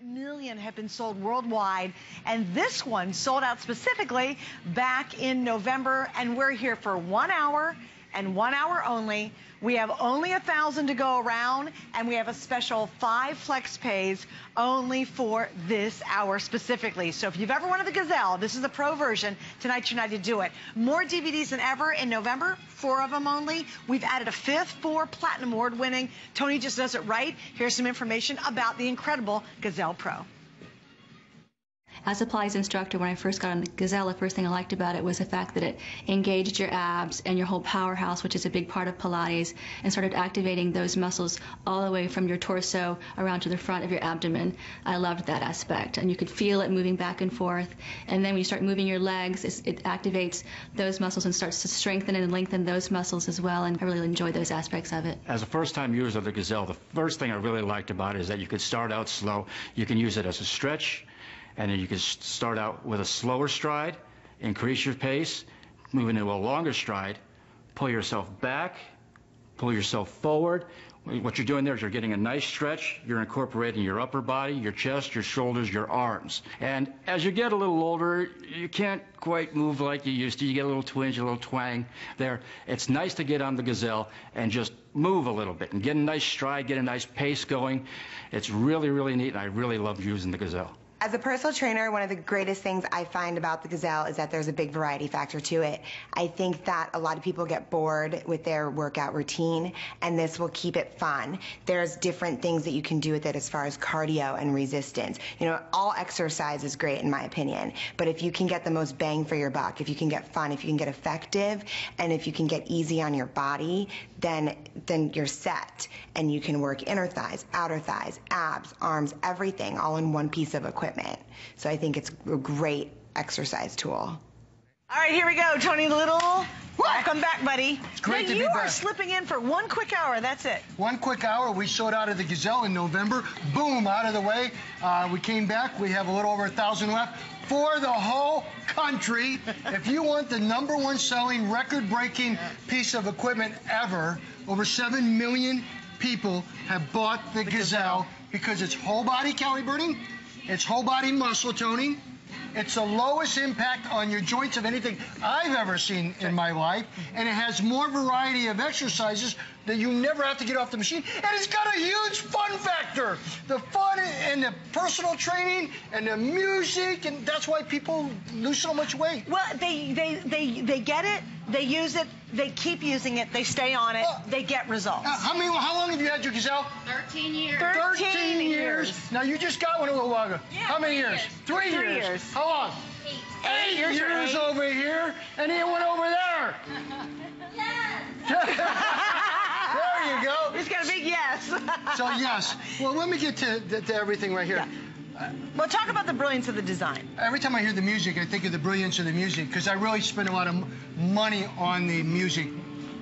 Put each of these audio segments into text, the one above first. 7 million have been sold worldwide, and this one sold out specifically back in November, and we're here for 1 hour and 1 hour only. We have only 1,000 to go around, and we have a special 5 flex pays only for this hour specifically. So if you've ever wanted the Gazelle, this is the pro version. Tonight's your night to do it. More DVDs than ever in November, 4 of them only. We've added a 5th for platinum award winning Tony Just Does It Right. Here's some information about the incredible Gazelle Pro. As a Pilates instructor, when I first got on the Gazelle, the first thing I liked about it was the fact that it engaged your abs and your whole powerhouse, which is a big part of Pilates, and started activating those muscles all the way from your torso around to the front of your abdomen. I loved that aspect, and you could feel it moving back and forth. And then when you start moving your legs, it activates those muscles and starts to strengthen and lengthen those muscles as well, and I really enjoyed those aspects of it. As a first-time user of the Gazelle, the first thing I really liked about it is that you could start out slow. You can use it as a stretch, and then you can start out with a slower stride, increase your pace, move into a longer stride, pull yourself back, pull yourself forward. What you're doing there is you're getting a nice stretch. You're incorporating your upper body, your chest, your shoulders, your arms. And as you get a little older, you can't quite move like you used to. You get a little twinge, a little twang there. It's nice to get on the Gazelle and just move a little bit and get a nice stride, get a nice pace going. It's really, really neat, and I really love using the Gazelle. As a personal trainer, one of the greatest things I find about the Gazelle is that there's a big variety factor to it. I think that a lot of people get bored with their workout routine, and this will keep it fun. There's different things that you can do with it as far as cardio and resistance. You know, all exercise is great in my opinion, but if you can get the most bang for your buck, if you can get fun, if you can get effective, and if you can get easy on your body, then you're set, and you can work inner thighs, outer thighs, abs, arms, everything, all in one piece of equipment. So I think it's a great exercise tool. All right, here we go, Tony Little. Welcome back, buddy. It's great to be back. You are slipping in for one quick hour. That's it. One quick hour. We sold out of the Gazelle in November. Boom, out of the way. We came back. We have a little over 1,000 left for the whole country. If you want the #1 selling, record-breaking piece of equipment ever, over 7 million people have bought the Gazelle because it's whole body calibrating. It's whole body muscle toning. It's the lowest impact on your joints of anything I've ever seen in my life. And it has more variety of exercises that you never have to get off the machine. And it's got a huge fun factor. The fun and the personal training and the music, and that's why people lose so much weight. Well, they get it, they use it, they keep using it, they stay on it, they get results. How long have you had your Gazelle? 13 years. 13 years. Now, you just got one a little while ago. Yeah, how many years? 3 years. 3 years. How long? 8. 8 years over here, and then one over there. Yes. There you go. It's got a big yes. So, yes. Well, let me get to everything right here. Yeah. Well, talk about the brilliance of the design. Every time I hear the music, I think of the brilliance of the music, because I really spend a lot of money on the music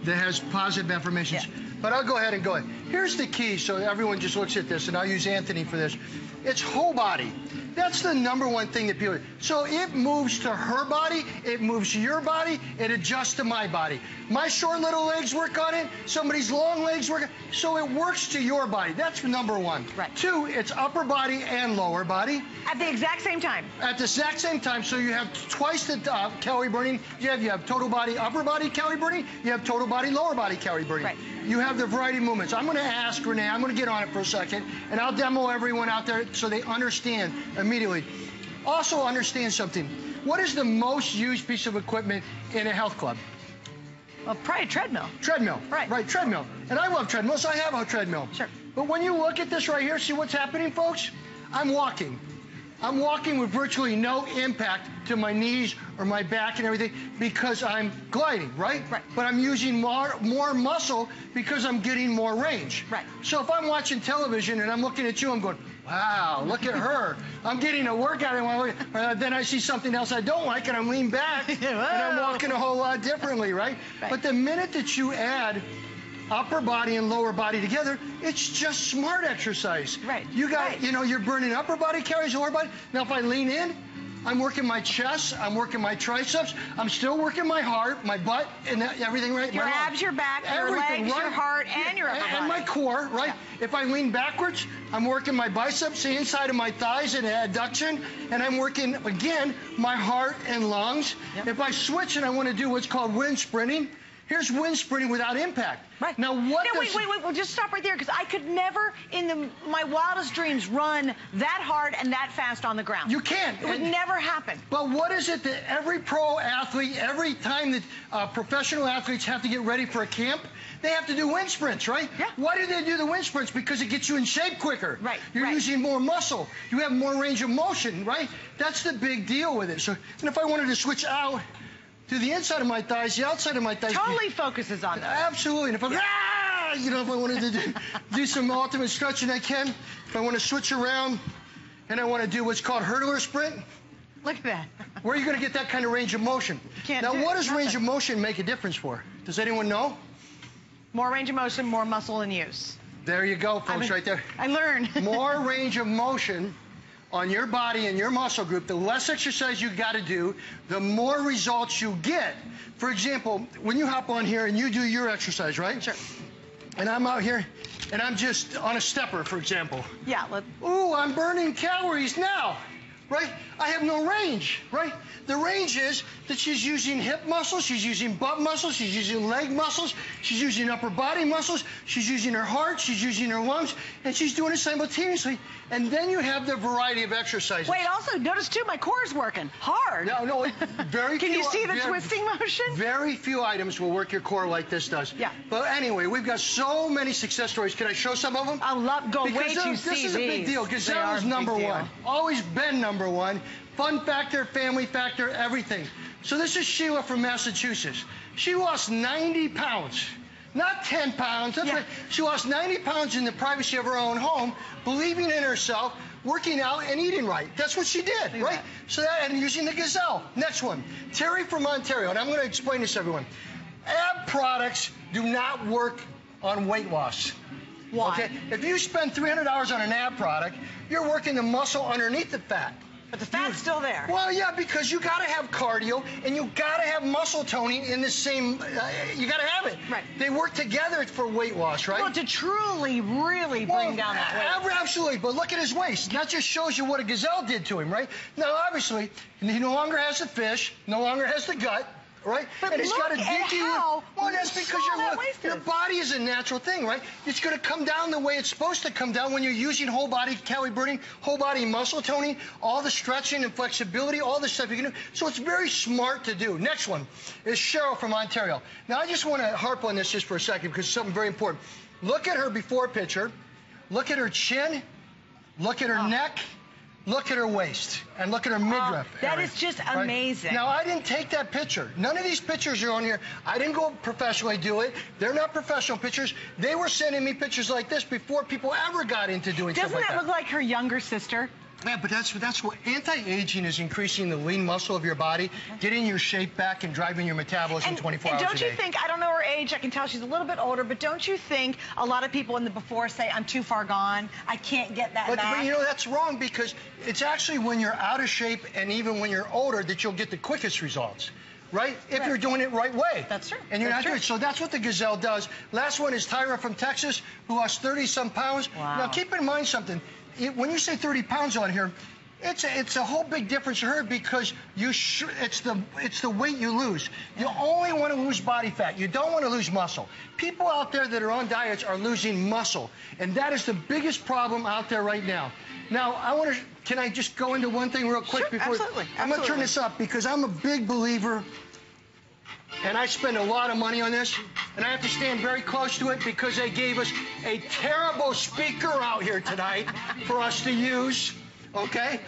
that has positive affirmations. Yeah. But I'll go ahead and go ahead. Here's the key, so everyone just looks at this, and I'll use Anthony for this. It's whole body. That's the #1 thing that people... So it moves to her body, it moves to your body, it adjusts to my body. My short little legs work on it, somebody's long legs work on it. So it works to your body. That's #1. Right. 2, it's upper body and lower body. At the exact same time. At the exact same time. So you have twice the calorie burning. You have total body, upper body calorie burning. You have total body, lower body calorie burning. Right. You have the variety of movements. I'm going to ask Renee, I'm going to get on it for a second, and I'll demo everyone out there so they understand immediately. Also understand something. What is the most used piece of equipment in a health club? Well, probably a treadmill. Treadmill. Right. Right, treadmill. And I love treadmills. I have a treadmill. Sure. But when you look at this right here, see what's happening, folks? I'm walking. I'm walking with virtually no impact to my knees or my back and everything because I'm gliding, right? Right. But I'm using more muscle because I'm getting more range. Right. So if I'm watching television and I'm looking at you, I'm going, wow, look at her. I'm getting a workout, and when I look, then I see something else I don't like, and I'm leaning back, and I'm walking a whole lot differently, right? Right? But the minute that you add upper body and lower body together, it's just smart exercise. Right. You got, you know, you're burning upper body calories, lower body. Now, if I lean in, I'm working my chest, I'm working my triceps, I'm still working my heart, my butt, and everything, right? Your abs, your back, your legs, your heart, and your upper body. And my core, right? Yeah. If I lean backwards, I'm working my biceps, the inside of my thighs and adduction, and I'm working, again, my heart and lungs. Yep. If I switch and I want to do what's called wind sprinting, here's wind sprinting without impact. Right. Now what does... Wait, well, just stop right there, because I could never, in my wildest dreams, run that hard and that fast on the ground. You can't. It would never happen. But what is it that every pro athlete, every time that professional athletes have to get ready for a camp, they have to do wind sprints, right? Yeah. Why do they do the wind sprints? Because it gets you in shape quicker. Right. You're using more muscle. You have more range of motion, right? That's the big deal with it. So, and if I wanted to switch out to the inside of my thighs, the outside of my thighs. Totally focuses on that. Absolutely. And if I'm, you know, if I wanted to do some ultimate stretching, I can. If I want to switch around and I want to do what's called hurdler sprint. Look at that. Where are you going to get that kind of range of motion? You can't now, what does range of motion make a difference for? Does anyone know? More range of motion, more muscle in use. There you go, folks, right there. I learned. More range of motion on your body and your muscle group, the less exercise you got to do, the more results you get. For example, when you hop on here and you do your exercise, right? Sure. And I'm out here and I'm just on a stepper, for example. Yeah. Ooh, I'm burning calories now, right? I have no range, right? The range is that she's using hip muscles, she's using butt muscles, she's using leg muscles, she's using upper body muscles, she's using her heart, she's using her lungs, and she's doing it simultaneously. And then you have the variety of exercises. Wait, also notice too, my core is working hard. No, very Can few, you see the twisting motion? Very few items will work your core like this does. Yeah. But anyway, we've got so many success stories. Can I show some of them? I love going way too deep. This is a big deal. Gazelle's number one. Always been number one. Fun factor, family factor, everything. So this is Sheila from Massachusetts. She lost 90 pounds, not 10 pounds. That's right. She lost 90 pounds in the privacy of her own home, believing in herself, working out, and eating right. That's what she did, right? So that, and using the Gazelle. Next one, Terry from Ontario, and I'm going to explain this to everyone. Ab products do not work on weight loss. Why? Okay? If you spend $300 on an ab product, you're working the muscle underneath the fat. But the fat's still there. Well, yeah, because you got to have cardio and you got to have muscle toning in the same, you got to have it. Right. They work together for weight loss, right? Well, to truly, really bring down that weight. Absolutely, but look at his waist. That just shows you what a Gazelle did to him, right? Now, obviously, he no longer has the fish, no longer has the gut, right? But and he's got a dinky. Well, that's because your body is a natural thing, right? It's going to come down the way it's supposed to come down when you're using whole body calorie burning, whole body muscle toning, all the stretching and flexibility, all the stuff you can do. So it's very smart to do. Next one is Cheryl from Ontario. Now I just want to harp on this just for a second because it's something very important. Look at her before picture. Look at her chin. Look at her neck. Look at her waist and look at her midriff. That is just amazing. Now, I didn't take that picture. None of these pictures are on here. I didn't go professionally do it. They're not professional pictures. They were sending me pictures like this before people ever got into doing stuff like that. Doesn't that look like her younger sister? Yeah, but that's what anti-aging is, increasing the lean muscle of your body, getting your shape back and driving your metabolism 24 hours a day. And don't you think, I don't know her age, I can tell she's a little bit older, but don't you think a lot of people in the before say, I'm too far gone, I can't get that back? But you know, that's wrong because it's actually when you're out of shape and even when you're older that you'll get the quickest results. Right? If you're doing it right way. That's true. And you're not doing it. So that's what the Gazelle does. Last one is Tyra from Texas, who lost 30-some pounds. Wow. Now, keep in mind something. When you say 30 pounds on here, it's a whole big difference to her because it's the weight you lose. You only want to lose body fat. You don't want to lose muscle. People out there that are on diets are losing muscle, and that is the biggest problem out there right now. Now, I want to... Can I just go into one thing real quick? Sure, before I'm going to turn this up because I'm a big believer, and I spend a lot of money on this, and I have to stand very close to it because they gave us a terrible speaker out here tonight for us to use, okay?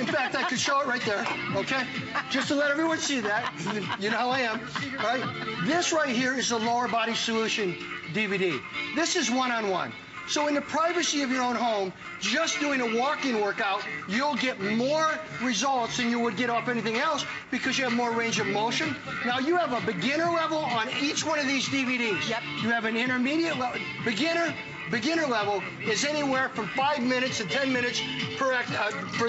In fact, I could show it right there, okay? Just to let everyone see that. You know how I am, right? This right here is the Lower Body Solution DVD. This is one-on-one. So in the privacy of your own home, just doing a walking workout, you'll get more results than you would get off anything else because you have more range of motion. Now, you have a beginner level on each one of these DVDs. Yep. You have an intermediate level, beginner, beginner level is anywhere from 5 minutes to 10 minutes for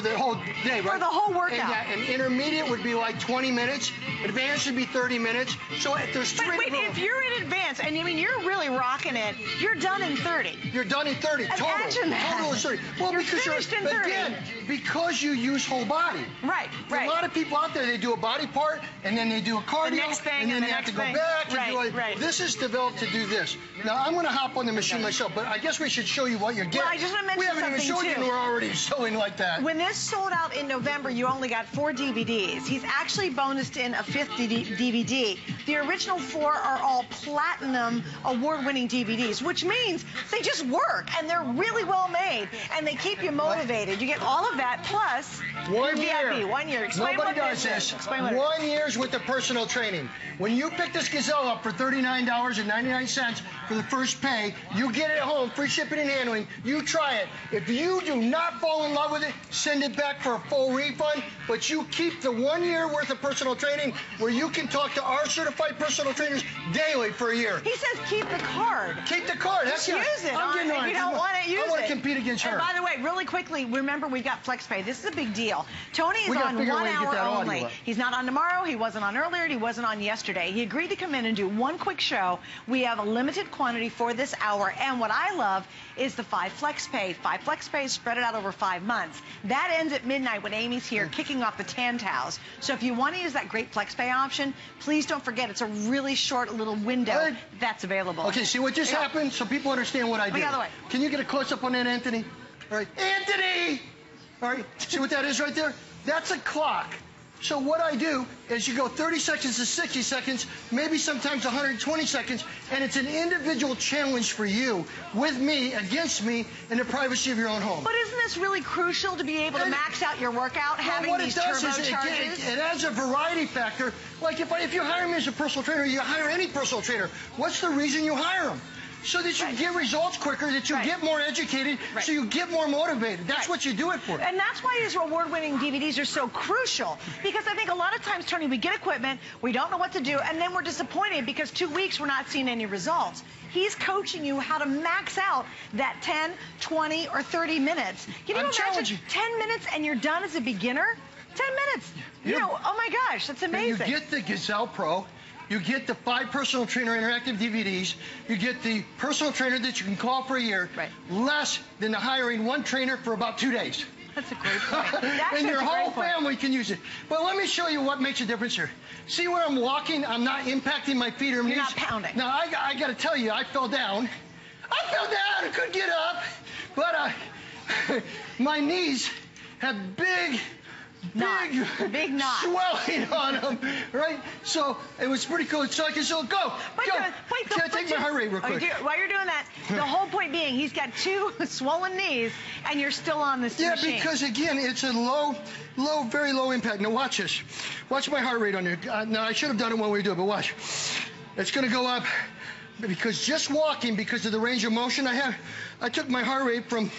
the whole day, right? For the whole workout. And, yeah, and intermediate would be like 20 minutes. Advanced would be 30 minutes. So if there's three. But wait, if you're in advanced, and I mean you're really rocking it, you're done in 30. You're done in 30. Imagine total. That. Total is 30. Well, you're because finished you're in 30. Again, because you use whole body. Right. Right. A lot of people out there, they do a body part and then they do a cardio. The next thing, and then they have to go back. Right. Right. This is developed to do this. Now I'm going to hop on the machine myself, but I guess we should show you what you're getting. Well, I just want to mention something too. We haven't even shown you, and we're already showing like that. When this sold out in November, you only got 4 DVDs. He's actually bonused in a 5th DVD. The original 4 are all platinum award-winning DVDs, which means they just work, and they're really well made, and they keep you motivated. You get all of that, plus your VIP, 1 year. Explain what this is. Explain what it is. 1 year's worth of personal training. When you pick this Gazelle up for $39.99 for the first pay, you get it at home, free shipping and handling. You try it. If you do not fall in love with it, send it back for a full refund, but you keep the 1 year worth of personal training where you can talk to our certified personal trainers daily for a year. He says keep the card. Keep the card. That's just use it. I'm getting on it. If you don't want it, use it. I want to compete against her. And by the way, really quickly, remember we've got FlexPay. This is a big deal. Tony is on 1 hour only. He's not on tomorrow. He wasn't on earlier. He wasn't on yesterday. He agreed to come in and do one quick show. We have a limited quantity for this hour. And what I love is the 5 FlexPay. 5 FlexPay spread it out over 5 months. That ends at midnight when Amy's here kicking off the Tan Towels. So if you want to use that great FlexPay option, please don't forget it's a really short little window that's available. Okay, see what just happened so people understand what I did. The other way. Can you get a close-up on that, Anthony? All right, Anthony! All right, see what that is right there? That's a clock. So what I do is you go 30 seconds to 60 seconds, maybe sometimes 120 seconds, and it's an individual challenge for you, with me, against me, in the privacy of your own home. But isn't this really crucial to be able to max out your workout, having these turbocharges? It adds a variety factor. Like if you hire me as a personal trainer, you hire any personal trainer, what's the reason you hire them? So that you get results quicker, that you get more educated, so you get more motivated. That's what you do it for. And that's why these award-winning DVDs are so crucial, because I think a lot of times, Tony, we get equipment, we don't know what to do, and then we're disappointed because 2 weeks we're not seeing any results. He's coaching you how to max out that 10, 20, or 30 minutes. Can you imagine 10 minutes and you're done as a beginner? 10 minutes. You know, oh my gosh, that's amazing. You get the Gazelle Pro. You get the 5 personal trainer interactive DVDs. You get the personal trainer that you can call for a year, less than the hiring 1 trainer for about 2 days. That's a great point. And your whole family can use it. But let me show you what makes a difference here. See where I'm walking? I'm not impacting my feet or knees. You're not pounding. Now, I got to tell you, I fell down. I fell down and couldn't get up. But my knees have big knot swelling on them, right? So it was pretty cool. So I can still go. Wait, can I take my heart rate real quick? While you're doing that, the whole point being he's got 2 swollen knees, and you're still on this machine. Yeah, because again, it's a very low impact. Now watch this. Watch my heart rate on here. Now I should have done it when we do it, but watch. It's going to go up because just walking, because of the range of motion I have, I took my heart rate from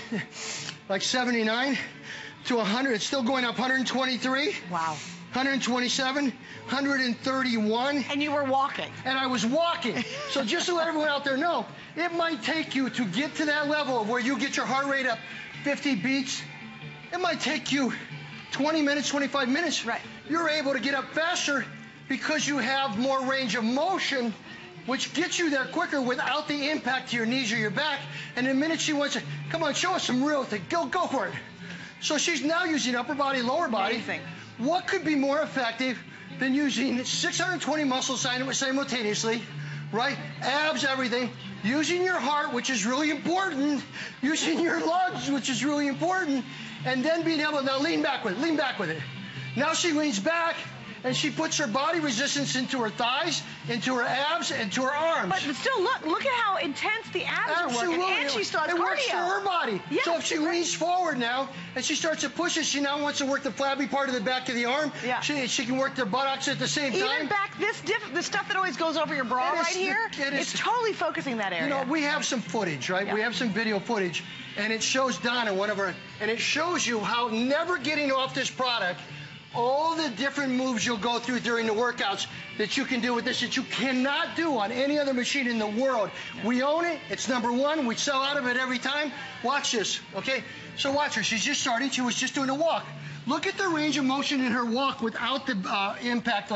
like 79. to 100, it's still going up, 123. Wow. 127, 131. And you were walking. And I was walking. So just to let everyone out there know, it might take you to get to that level of where you get your heart rate up 50 beats. It might take you 20 minutes, 25 minutes. Right. You're able to get up faster because you have more range of motion, which gets you there quicker without the impact to your knees or your back. And the minute she wants to, come on, show us some real thing. Go for it. So she's now using upper body, lower body. Amazing. What could be more effective than using 620 muscles simultaneously, right? Abs, everything. Using your heart, which is really important. Using your lungs, which is really important. And then being able to now lean back with it, Now she leans back. And she puts her body resistance into her thighs, into her abs, into her arms. But still, look at how intense the abs are working. And she starts cardio. It works for her body. Yes. So if she leans forward now, and she starts to push it, she now wants to work the flabby part of the back of the arm. Yeah. She can work the buttocks at the same time. Even back, the stuff that always goes over your bra right here, it's totally focusing that area. You know, we have some footage, right? Yeah. We have some video footage, and it shows Donna, and it shows you how never getting off this product all the different moves you'll go through during the workouts that you can do with this that you cannot do on any other machine in the world. We own it. It's number one. We sell out of it every time. Watch this, okay? So watch her. She's just starting. She was just doing a walk. Look at the range of motion in her walk without the impact.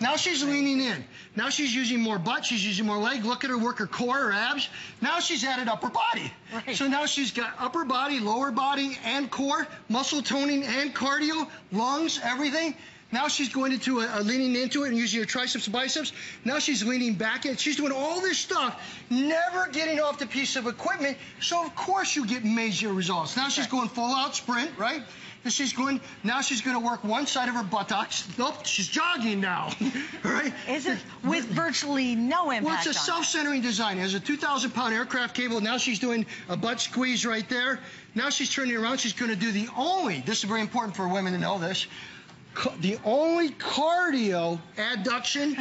Now she's leaning in. Now she's using more butt. She's using more leg. Look at her work, her core, her abs. Now she's added upper body. Right. So now she's got upper body, lower body, and core, muscle toning and cardio, lungs, everything. Now she's going into leaning into it and using her triceps and biceps. Now she's leaning back in. She's doing all this stuff, never getting off the piece of equipment. So of course you get major results. Now she's going full out sprint, right? Now she's going to work one side of her buttocks. Nope, she's jogging now, right? With virtually no impact. Well, it's a self-centering design. It has a 2,000-pound aircraft cable. Now she's doing a butt squeeze right there. Now she's turning around. She's going to do the only, this is very important for women to know this, the only cardio adduction,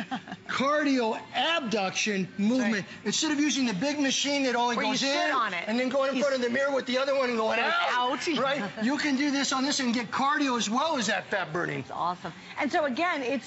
cardio abduction movement. Right. Instead of using the big machine that only goes in on it, and then going in front of the mirror with the other one and going out, right? You can do this on this and get cardio as well as that fat burning. That's awesome. And so again,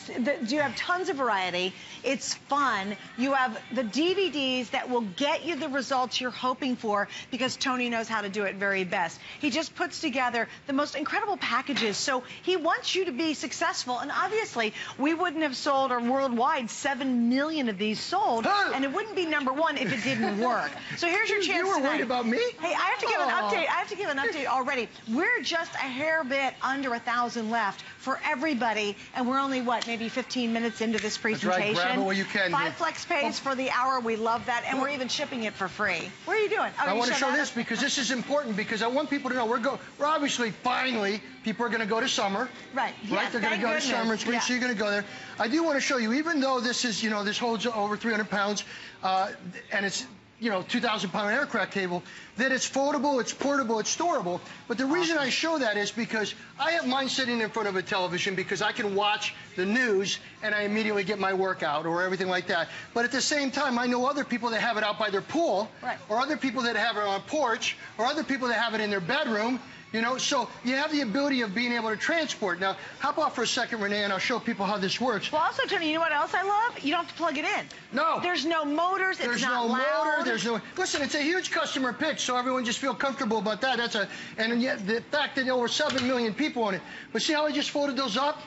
you have tons of variety. It's fun. You have the DVDs that will get you the results you're hoping for because Tony knows how to do it very best. He just puts together the most incredible packages. So he wants you to be successful, and obviously we wouldn't have sold, or worldwide 7 million of these sold, and it wouldn't be number one if it didn't work. So here's your chance. You were worried about me? Hey, I have to give an update. I have to give an update already. We're just a hair bit under 1,000 left for everybody, and we're only what, maybe 15 minutes into this presentation. That's right. Grab it while you can. 5 Flex pays for the hour. We love that, and we're even shipping it for free. What are you doing? Oh, I want to show this because this is important, because I want people to know we're obviously finally people are going to go to summer. Right. Right, yes, they're going to go to summer and spring, so you're going to go there. I do want to show you, even though this is, you know, this holds over 300 pounds, and it's, you know, 2,000-pound aircraft cable, that it's foldable, it's portable, it's storable. But the reason I show that is because I have mine sitting in front of a television because I can watch the news and I immediately get my workout or everything like that. But at the same time, I know other people that have it out by their pool, or other people that have it on a porch, or other people that have it in their bedroom. You know, so you have the ability of being able to transport. Now, hop off for a second, Renee, and I'll show people how this works. Well, also, Tony, you know what else I love? You don't have to plug it in. No. There's no motors. It's not loud. There's no motor. There's no... Listen, it's a huge customer pitch, so everyone just feel comfortable about that. That's a... And yet, the fact that over 7 million people on it. But see how I just folded those up?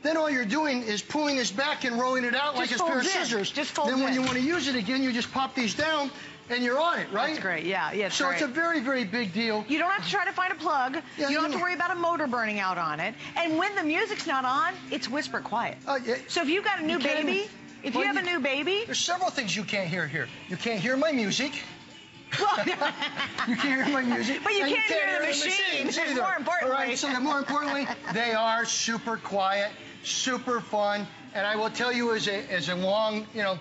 Then all you're doing is pulling this back and rolling it out like a pair of scissors. Just fold it. Then when you want to use it again, you just pop these down. And you're on it, right? That's great, yeah. So it's a very, very big deal. You don't have to try to find a plug. Yeah, you don't have to worry about a motor burning out on it. And when the music's not on, it's whisper quiet. So if you've got a new baby, there's several things you can't hear here. You can't hear my music. You can't hear my music. But you can't hear the machines either. More importantly. All right, so more importantly, they are super quiet, super fun. And I will tell you, as a long, you know,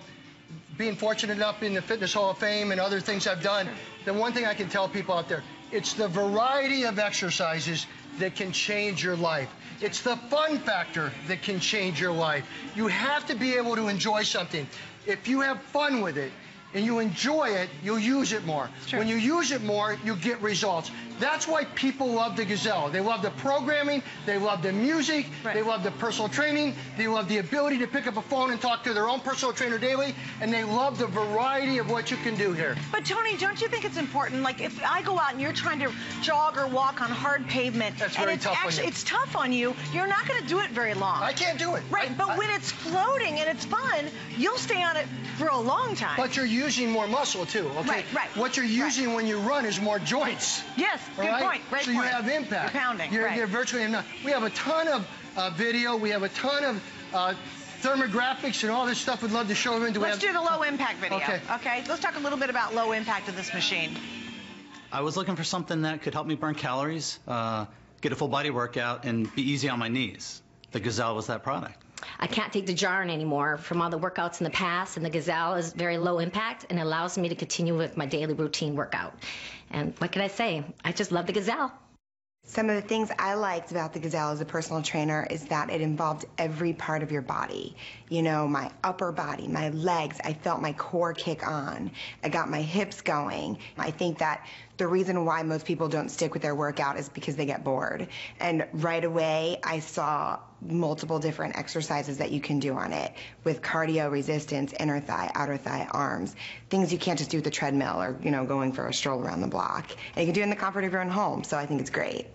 being fortunate enough in the Fitness Hall of Fame and other things I've done, the one thing I can tell people out there, it's the variety of exercises that can change your life. It's the fun factor that can change your life. You have to be able to enjoy something. If you have fun with it and you enjoy it, you'll use it more. When you use it more, you get results. That's why people love the Gazelle. They love the programming, they love the music, they love the personal training, they love the ability to pick up a phone and talk to their own personal trainer daily, and they love the variety of what you can do here. But Tony, don't you think it's important, like if I go out and you're trying to jog or walk on hard pavement, it's tough on you, you're not gonna do it very long. I can't do it. Right, but when it's floating and it's fun, you'll stay on it for a long time. But you're using more muscle too, okay? Right. What you're using when you run is more joints. Yes. Good point. You have impact. You're pounding. You're virtually enough. We have a ton of video. We have a ton of thermographics and all this stuff. We'd love to show them. Let's do the low impact video. Okay. Let's talk a little bit about low impact of this machine. I was looking for something that could help me burn calories, get a full body workout, and be easy on my knees. The Gazelle was that product. I can't take the jar in anymore from all the workouts in the past, and the Gazelle is very low impact and allows me to continue with my daily routine workout. And what can I say? I just love the Gazelle. Some of the things I liked about the Gazelle as a personal trainer is that it involved every part of your body. You know, my upper body, my legs, I felt my core kick on. I got my hips going. I think that the reason why most people don't stick with their workout is because they get bored. And right away, I saw multiple different exercises that you can do on it with cardio, resistance, inner thigh, outer thigh, arms, things you can't just do with the treadmill or, you know, going for a stroll around the block. And you can do it in the comfort of your own home, so I think it's great.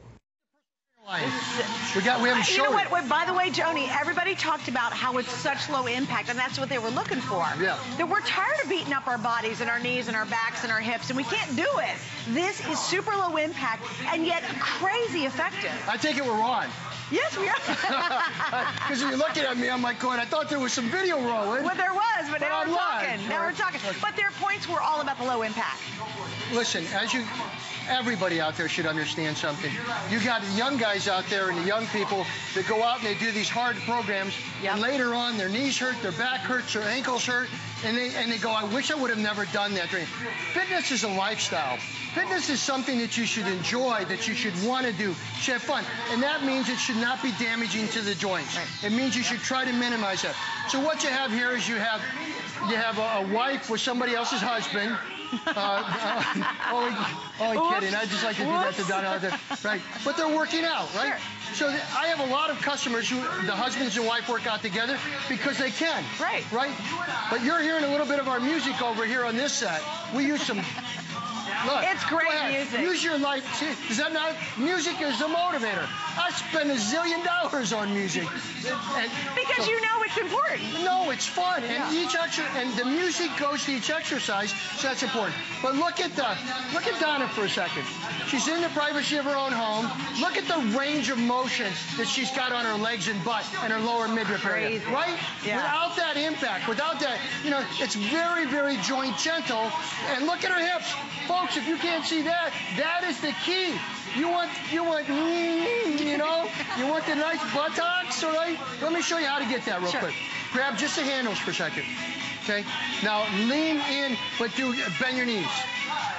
We haven't shown you know what? By the way, Tony, everybody talked about how it's such low impact, and that's what they were looking for. Yeah. That we're tired of beating up our bodies and our knees and our backs and our hips, and we can't do it. This is super low impact and yet crazy effective. I take it we're on. Yes, we are. Because you're looking at me, I'm like, God, I thought there was some video rolling. Well, there was, but now we're talking. Now we're talking. But their points were all about the low impact. Listen, as you, everybody out there should understand something. You got the young guys out there and the young people that go out and they do these hard programs, yep. And later on their knees hurt, their back hurts, their ankles hurt, and they go, I wish I would have never done that. Fitness is a lifestyle. Fitness is something that you should enjoy, that you should want to do, should have fun. And that means it should not be damaging to the joints. It means you should try to minimize that. So what you have here is you have a wife with somebody else's husband. Only kidding. I just like to do that to Donna out there. Right. But they're working out, right? Sure. So I have a lot of customers who the husbands and wife work out together because they can. Right. Right? But you're hearing a little bit of our music over here on this side. We use some... Look, it's great music. Use your life too. Is that not? Music is a motivator. I spend $1 zillion on music. Because so, you know it's important. No, it's fun. Yeah. And each and the music goes to each exercise, so that's important. But look at Donna for a second. She's in the privacy of her own home. Look at the range of motion that she's got on her legs and butt and her lower midriff area. Right? Yeah. Without that impact, without that, you know, it's very, very joint gentle. And look at her hips. Folks, if you can't see that, that is the key. You want the nice buttocks, all right? Let me show you how to get that real quick. Grab just the handles for a second, okay? Now lean in, but do bend your knees.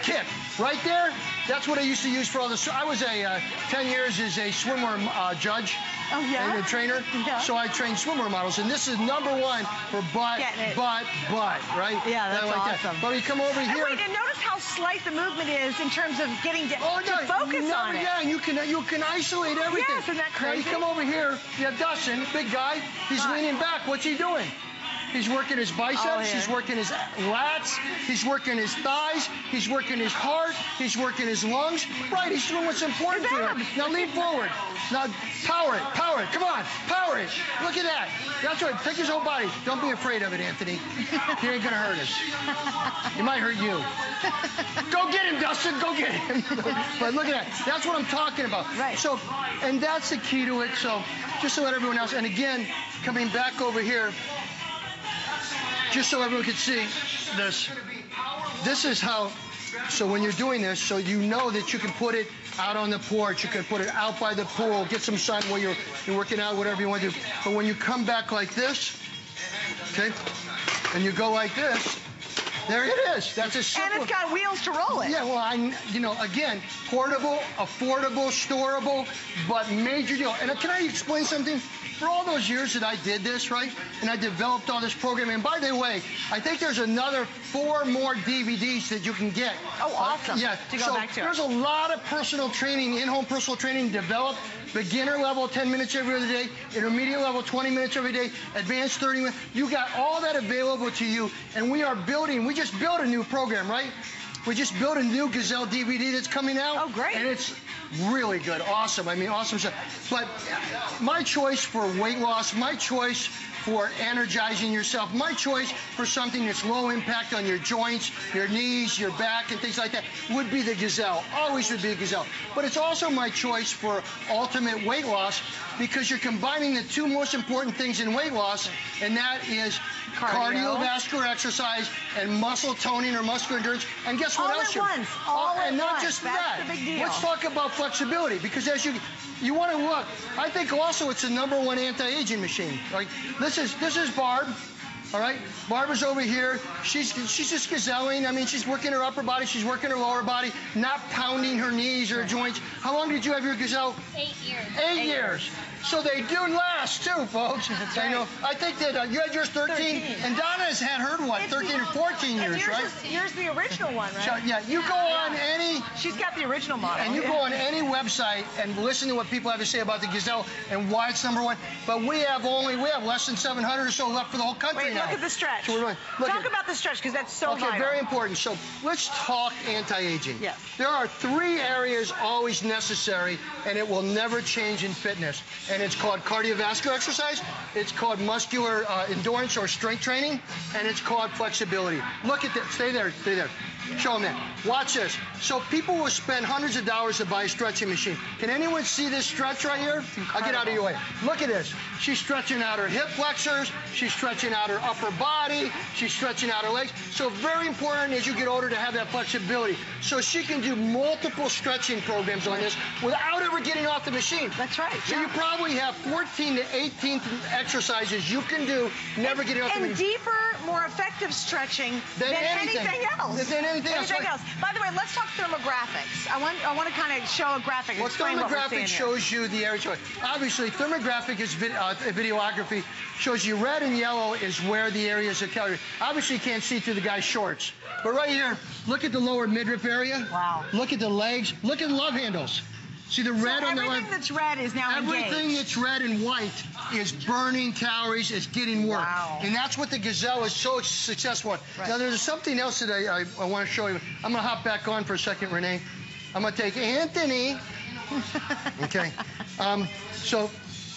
Kick, right there. That's what I used to use for all this. I was 10 years as a swimwear judge. Oh, yeah? And a trainer. Yeah. So I trained swimwear models, and this is #1 for butt, right? Yeah, that's awesome. But we come over here. Wait, and notice how slight the movement is in terms of getting to focus on it. Yeah, and you can isolate everything. Yes, isn't that crazy? Now you come over here, you have Dustin, big guy. He's leaning back. What's he doing? He's working his biceps, he's working his lats, he's working his thighs, he's working his heart, he's working his lungs. Right, he's doing what's important to him. Now lean forward. Now power it, come on, power it. Look at that. That's right, pick his whole body. Don't be afraid of it, Anthony. He ain't gonna hurt us. He might hurt you. Go get him, Dustin, go get him. But look at that, that's what I'm talking about. Right. So, and that's the key to it, so just to let everyone else, and again, coming back over here, just so everyone can see this. This is how, so when you're doing this, so you know that you can put it out on the porch, you can put it out by the pool, get some sun while you're working out, whatever you want to do. But when you come back like this, okay, and you go like this, there it is. That's a simple. And it's got wheels to roll it. Yeah, well, you know, again, portable, affordable, storable, but major deal. And can I explain something? For all those years that I did this, right, and I developed all this programming, and by the way, I think there's another 4 more DVDs that you can get. Oh, awesome. Yeah. To go back to. There's a lot of personal training, in-home personal training developed, beginner level 10 minutes every other day, intermediate level 20 minutes every day, advanced 30 minutes. You got all that available to you, and we are building, we just built a new program, right? We just built a new Gazelle DVD that's coming out. Oh, great. And it's really good. Awesome. I mean, awesome stuff. But my choice for weight loss, my choice for energizing yourself, my choice for something that's low impact on your joints, your knees, your back, and things like that would be the Gazelle. Always would be the Gazelle. But it's also my choice for ultimate weight loss because you're combining the 2 most important things in weight loss, and that is cardiovascular exercise and muscle toning or muscular endurance. And guess what else? All at once. And not just that. The big deal. Let's talk about flexibility because as you want to look, I think also it's the #1 anti-aging machine. Like this is Barb. all right? Barbara's over here. She's just gazelling. I mean, she's working her upper body. She's working her lower body, not pounding her knees or joints. How long did you have your gazelle? 8 years. Eight years. So they do last, too, folks. That's right. I know. I think that you had yours 13, and Donna's had her one, 13 or 14 years, right? Yours the original one, right? So, yeah, you go on any... She's got the original model. And you go on any website and listen to what people have to say about the gazelle and why it's #1. But we have only, we have less than 700 or so left for the whole country now. Look at the stretch. So talk about the stretch, because that's so vital. Okay, very important. So let's talk anti-aging. Yeah. There are 3 areas always necessary, and it will never change in fitness. And it's called cardiovascular exercise, it's called muscular endurance or strength training, and it's called flexibility. Look at that. Stay there. Show them that. Watch this. So people will spend hundreds of dollars to buy a stretching machine. Can anyone see this stretch right here? I'll get out of your way. Look at this. She's stretching out her hip flexors. She's stretching out her upper body. She's stretching out her legs. So very important as you get older to have that flexibility. So she can do multiple stretching programs on this without ever getting off the machine. That's right. So you probably have 14 to 18 exercises you can do, never getting off the machine. And deeper, more effective stretching than anything else. By the way, let's talk thermographics. I want to kind of show a graphic. Well, thermographic shows you the area. Obviously, thermographic is videography. Shows you red and yellow is where the areas are calorie. Obviously, you can't see through the guy's shorts. But right here, look at the lower midriff area. Wow. Look at the legs. Look at the love handles. See the red on the left. Everything that's red is now engaged. Everything that's red and white is burning calories. It's getting work. Wow. And that's what the gazelle is so successful at. Right. Now, there's something else that I want to show you. I'm going to hop back on for a second, Renee. I'm going to take Anthony. Okay. So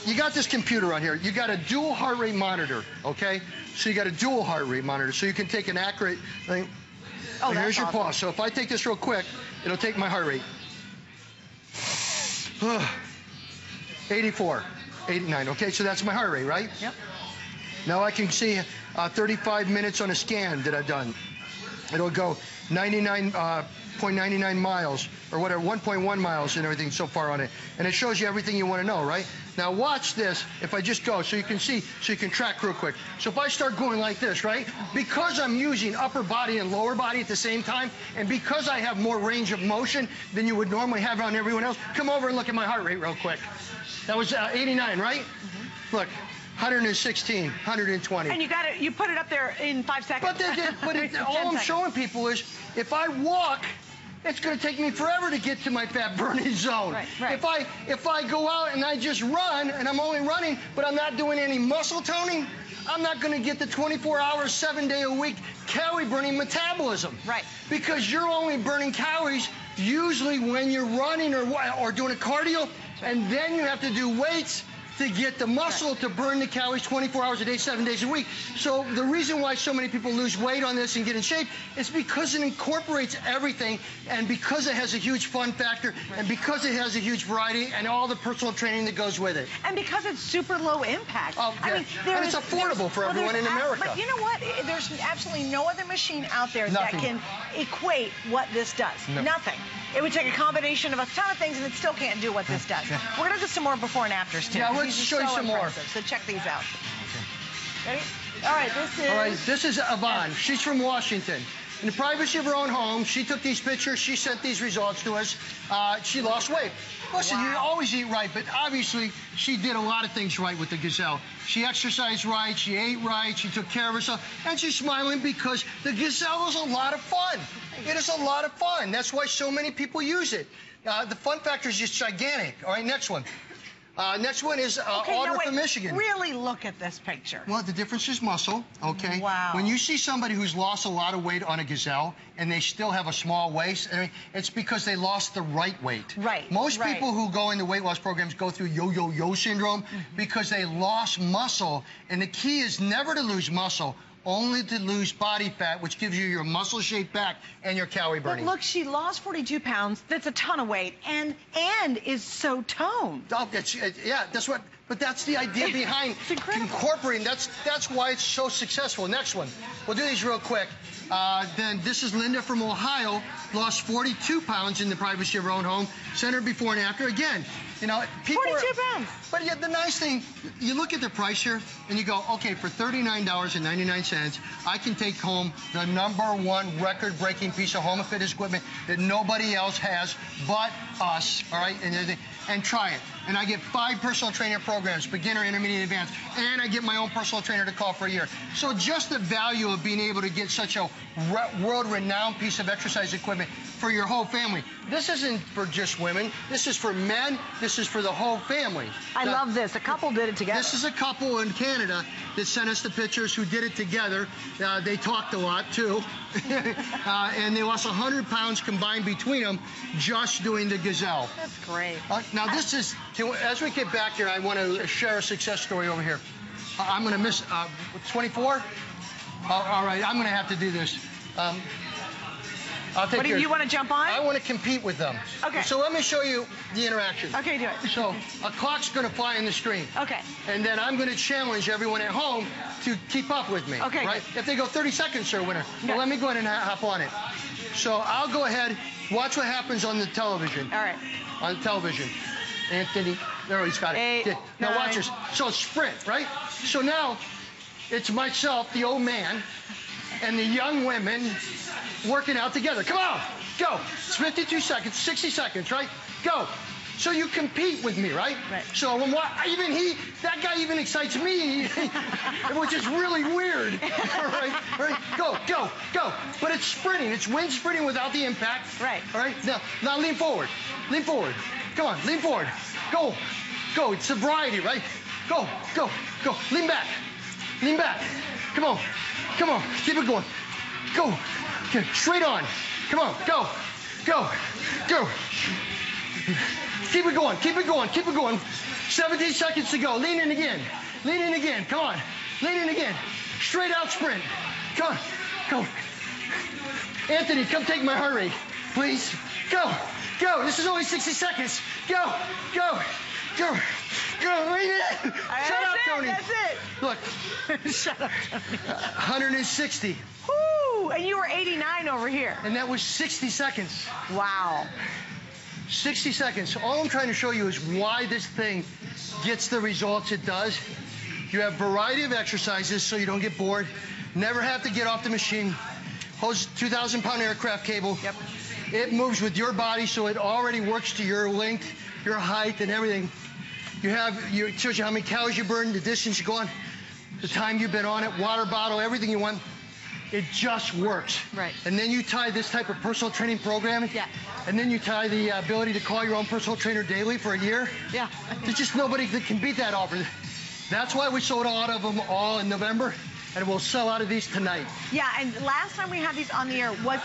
you got this computer on here. You got a dual heart rate monitor, okay? So you got a dual heart rate monitor. So you can take an accurate thing. Oh, and here's your pulse. So if I take this real quick, it'll take my heart rate. 84, 89, okay, so that's my heart rate, right? Yep. Now I can see 35 minutes on a scan that I've done. It'll go 99.99 miles, or whatever, 1.1 miles and everything so far on it. And it shows you everything you want to know, right? Now watch this, if I just go, so you can see, so you can track real quick. So if I start going like this, right? Because I'm using upper body and lower body at the same time, and because I have more range of motion than you would normally have on everyone else, come over and look at my heart rate real quick. That was 89, right? Mm-hmm. Look. 116, 120. And you got it. You put it up there in 5 seconds. But, all I'm showing people is, if I walk, it's going to take me forever to get to my fat burning zone. Right, right. If I go out and I just run, and I'm only running, but I'm not doing any muscle toning, I'm not going to get the 24-hour, 7-day-a-week calorie burning metabolism. Right. Because you're only burning calories usually when you're running or doing a cardio, and then you have to do weights to get the muscle to burn the calories 24 hours a day, 7 days a week. So the reason why so many people lose weight on this and get in shape is because it incorporates everything, and because it has a huge fun factor, and because it has a huge variety, and all the personal training that goes with it. And because it's super low impact. Oh, yeah. I mean, and it's affordable for everyone in America. But you know what? There's absolutely no other machine out there that can equate what this does. No. Nothing. It would take a combination of a ton of things, and it still can't do what this does. We're going to do some more before and afters, too. Yeah, let's show you some more. So check these out. Okay. Ready? All right, this is Yvonne. She's from Washington. In the privacy of her own home, she took these pictures. She sent these results to us. She lost weight. Listen, you always eat right, but obviously she did a lot of things right with the gazelle. She exercised right. She ate right. She took care of herself. And she's smiling because the gazelle is a lot of fun. It is a lot of fun. That's why so many people use it. The fun factor is just gigantic. All right, next one. Next one is Audra from Michigan. Really look at this picture. Well, the difference is muscle, okay? Wow. When you see somebody who's lost a lot of weight on a gazelle and they still have a small waist, it's because they lost the right weight. Right. Most people who go into weight loss programs go through yo-yo-yo syndrome because they lost muscle. And the key is never to lose muscle, only to lose body fat, which gives you your muscle shape back and your calorie burning. But look, she lost 42 pounds. That's a ton of weight, and is so toned. Oh, that's what. But that's the idea behind incorporating. That's why it's so successful. Next one. We'll do these real quick. Then this is Linda from Ohio, lost 42 pounds in the privacy of her own home. Sent her before and after. Again, you know, people 42 pounds. But yeah, the nice thing, you look at the price here and you go, okay, for $39.99, I can take home the #1 record-breaking piece of home and fitness equipment that nobody else has but us, all right, and try it. And I get 5 personal trainer programs, beginner, intermediate, advanced, and I get my own personal trainer to call for a year. So just the value of being able to get such a world-renowned piece of exercise equipment for your whole family. This isn't for just women. This is for men. This is for the whole family. I love this. A couple did it together. This is a couple in Canada that sent us the pictures who did it together. They talked a lot, too. And they lost 100 pounds combined between them just doing the Gazelle. That's great. Now, this is, as we get back here, I want to share a success story over here. I'm going to miss 24. All right, I'm going to have to do this. I'll take what do you want to jump on? I want to compete with them. Okay. So let me show you the interaction. Okay, do it. So a clock's going to fly on the screen. Okay. And then I'm going to challenge everyone at home to keep up with me. Okay. Right? If they go 30 seconds, they're a winner. Okay. Well, let me go ahead and hop on it. So I'll go ahead, watch what happens on the television. All right. On television. Anthony, there he's got it. 8, now 9. Watch this. So it's sprint, right? So now it's myself, the old man, and the young women working out together. Come on, go. It's 52 seconds, 60 seconds, right? Go. So you compete with me, right? Right. So when even that guy even excites me, which is really weird. All right, all right. Go, go, go. But it's sprinting. It's wind sprinting without the impact. Right. All right. Now lean forward. Lean forward. Come on, lean forward. Go, go. It's sobriety, right? Go, go, go. Lean back. Lean back. Come on. Come on. Keep it going. Go. Okay. Straight on. Come on. Go. Go. Go. Keep it going. Keep it going. Keep it going. 17 seconds to go. Lean in again. Lean in again. Come on. Lean in again. Straight out sprint. Come on. Go. Anthony, come take my heart rate, please. Go. Go. This is only 60 seconds. Go. Go. Go. Go. Lean in. Shut up, Tony. That's it. Look. Shut up, Tony. 160. Woo. And you were 89 over here. And that was 60 seconds. Wow. 60 seconds. All I'm trying to show you is why this thing gets the results it does. You have variety of exercises so you don't get bored. Never have to get off the machine. Holds 2,000-pound aircraft cable. Yep. It moves with your body, so it already works to your length, your height, and everything. It shows you how many calories you burn, the distance you go on, the time you've been on it, water bottle, everything you want. It just works. Right. And then you tie this type of personal training program. Yeah. And then you tie the ability to call your own personal trainer daily for a year. Yeah. There's just nobody that can beat that offer. That's why we sold out of them all in November. And we'll sell out of these tonight. Yeah, and last time we had these on the air was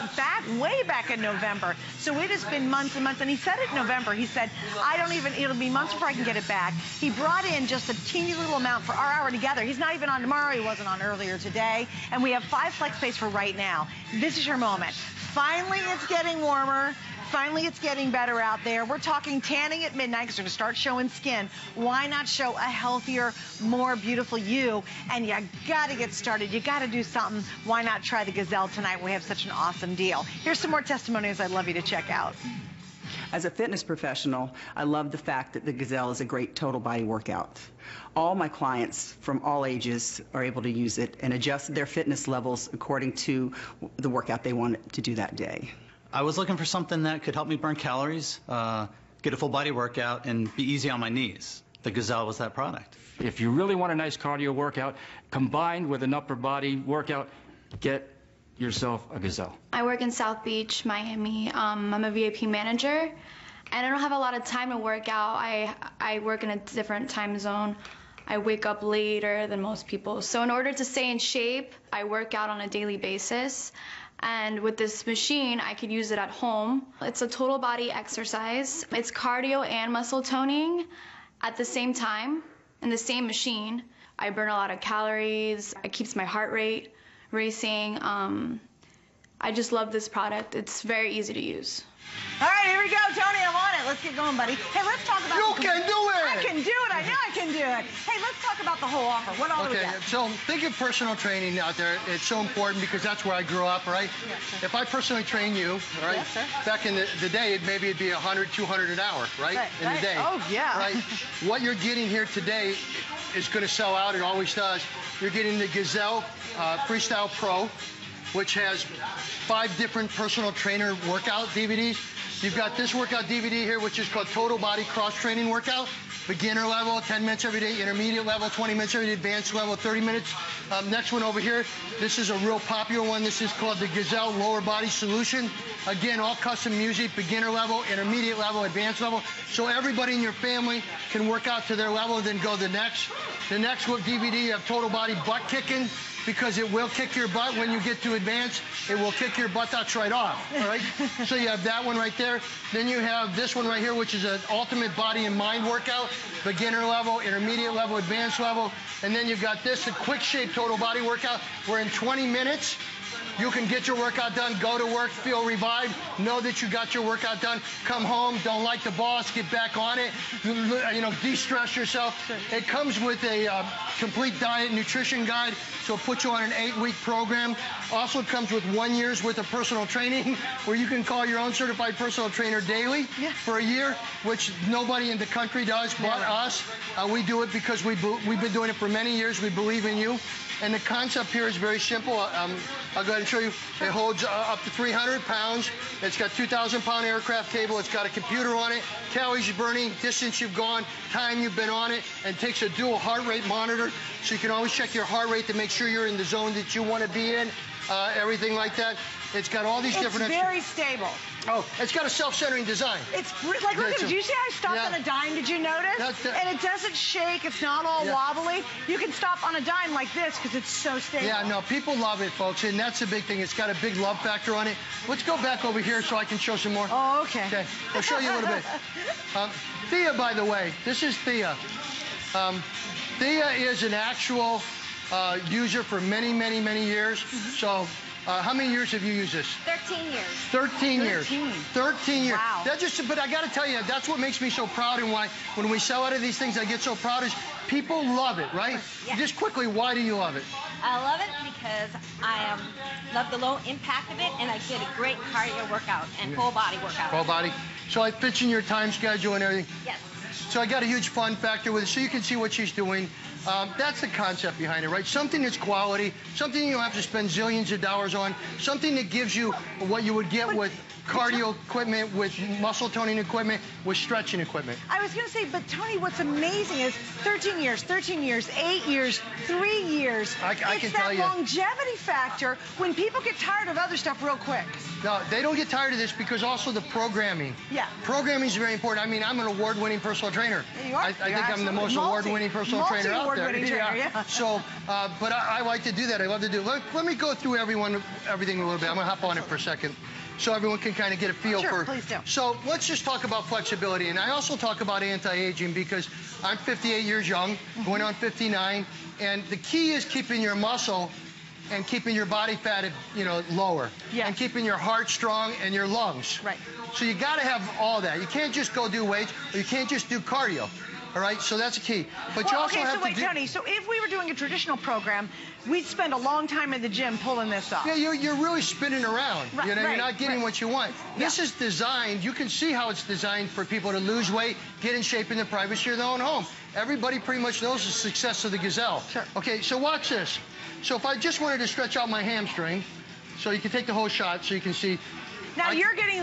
way back in November. So it has been months and months. And he said it in November. He said, it'll be months before I can get it back. He brought in just a teeny little amount for our hour together. He's not even on tomorrow. He wasn't on earlier today. And we have 5 flex pays for right now. This is your moment. Finally, it's getting warmer. Finally, it's getting better out there. We're talking tanning at midnight because we're going to start showing skin. Why not show a healthier, more beautiful you? And you got to get started. You got to do something. Why not try the Gazelle tonight? We have such an awesome deal. Here's some more testimonials I'd love you to check out. As a fitness professional, I love the fact that the Gazelle is a great total body workout. All my clients from all ages are able to use it and adjust their fitness levels according to the workout they want to do that day. I was looking for something that could help me burn calories, get a full body workout, and be easy on my knees. The Gazelle was that product. If you really want a nice cardio workout combined with an upper body workout, get yourself a Gazelle. I work in South Beach, Miami. I'm a VIP manager, and I don't have a lot of time to work out. I work in a different time zone. I wake up later than most people. So in order to stay in shape, I work out on a daily basis. And with this machine, I could use it at home. It's a total body exercise. It's cardio and muscle toning at the same time in the same machine. I burn a lot of calories. It keeps my heart rate racing. I just love this product. It's very easy to use. All right, here we go, Tony. I'm on it. Let's get going, buddy. Hey, let's talk about... You can do it! I can do it. I know I can do good. Hey, let's talk about the whole offer. What all do we get? Okay, so think of personal training out there. It's so important because that's where I grew up, right? Yes, sir. If I personally train you, all right? Yes, sir. Back in the day, maybe it'd be 100, 200 an hour, right? In the day. Oh, yeah. Right? What you're getting here today is going to sell out. It always does. You're getting the Gazelle Freestyle Pro, which has 5 different personal trainer workout DVDs. You've got this workout DVD here, which is called Total Body Cross Training Workout. Beginner level, 10 minutes every day. Intermediate level, 20 minutes every day. Advanced level, 30 minutes. Next one over here, this is a real popular one. This is called the Gazelle Lower Body Solution. Again, all custom music, beginner level, intermediate level, advanced level. So everybody in your family can work out to their level and then go the next. The next DVD, you have Total Body Butt Kicking, because it will kick your butt when you get to advance. It will kick your butt out right off, all right? So you have that one right there. Then you have this one right here, which is an ultimate body and mind workout, beginner level, intermediate level, advanced level. And then you've got this, a quick shape total body workout, where in 20 minutes, you can get your workout done, go to work, feel revived, know that you got your workout done, come home, don't like the boss, get back on it, you know, de-stress yourself. It comes with a complete diet and nutrition guide, so it puts you on an 8-week program. Also comes with 1 year's worth of personal training, where you can call your own certified personal trainer daily for a year, which nobody in the country does but us. We do it because we've been doing it for many years. We believe in you. And the concept here is very simple. I'll go ahead and show you. It holds up to 300 pounds. It's got 2,000-pound aircraft table. It's got a computer on it, calories you're burning, distance you've gone, time you've been on it, and takes a dual heart rate monitor, so you can always check your heart rate to make sure you're in the zone that you want to be in, everything like that. It's got all these different... It's very stable. Oh, it's got a self-centering design. It's like, look at it. Did you see I stopped on a dime? Did you notice? And it doesn't shake. It's not all wobbly. You can stop on a dime like this because it's so stable. Yeah, no, people love it, folks, and that's the big thing. It's got a big love factor on it. Let's go back over here so I can show some more. Oh, okay. Okay, I'll show you a little bit. Thea, by the way, this is Thea. Thea is an actual user for many, many, many years. So... how many years have you used this? 13 years. 13 years. 13 years. Wow. That just, but I got to tell you, that's what makes me so proud, and why when we sell out of these things, I get so proud, is people love it, right? Yeah. Just quickly, why do you love it? I love it because I love the low impact of it, and I get a great cardio workout and full body workout. Full body. So it fits in your time schedule and everything. Yes. So I got a huge fun factor with it, so you can see what she's doing. That's the concept behind it, right? Something that's quality, something you don't have to spend zillions of dollars on, something that gives you what you would get with cardio equipment, with muscle toning equipment, with stretching equipment. I was going to say, but Tony, what's amazing is 13 years, 8 years, 3 years. I can tell you. It's that longevity factor when people get tired of other stuff real quick. No, they don't get tired of this because also the programming. Yeah. Programming is very important. I mean, I'm an award-winning personal trainer. You are. I think I'm the most award-winning personal trainer out there. Yeah. So, but I like to do that. I love to do. Let me go through everything a little bit. I'm going to hop on it for a second, so everyone can kind of get a feel for. Sure, please do. So let's just talk about flexibility, and I also talk about anti-aging because I'm 58 years young, going on 59, and the key is keeping your muscle and keeping your body fat, lower, and keeping your heart strong and your lungs. Right. So you got to have all that. You can't just go do weights, or you can't just do cardio. All right, so that's a key. But you also have to do... Okay, so wait, Tony, so if we were doing a traditional program, we'd spend a long time in the gym pulling this off. Yeah, you're really spinning around. Right, you're not getting what you want. Yeah. This is designed, you can see how it's designed for people to lose weight, get in shape in the privacy of their own home. Everybody pretty much knows the success of the Gazelle. Sure. Okay, so watch this. So if I just wanted to stretch out my hamstring, so you can take the whole shot so you can see... Now you're getting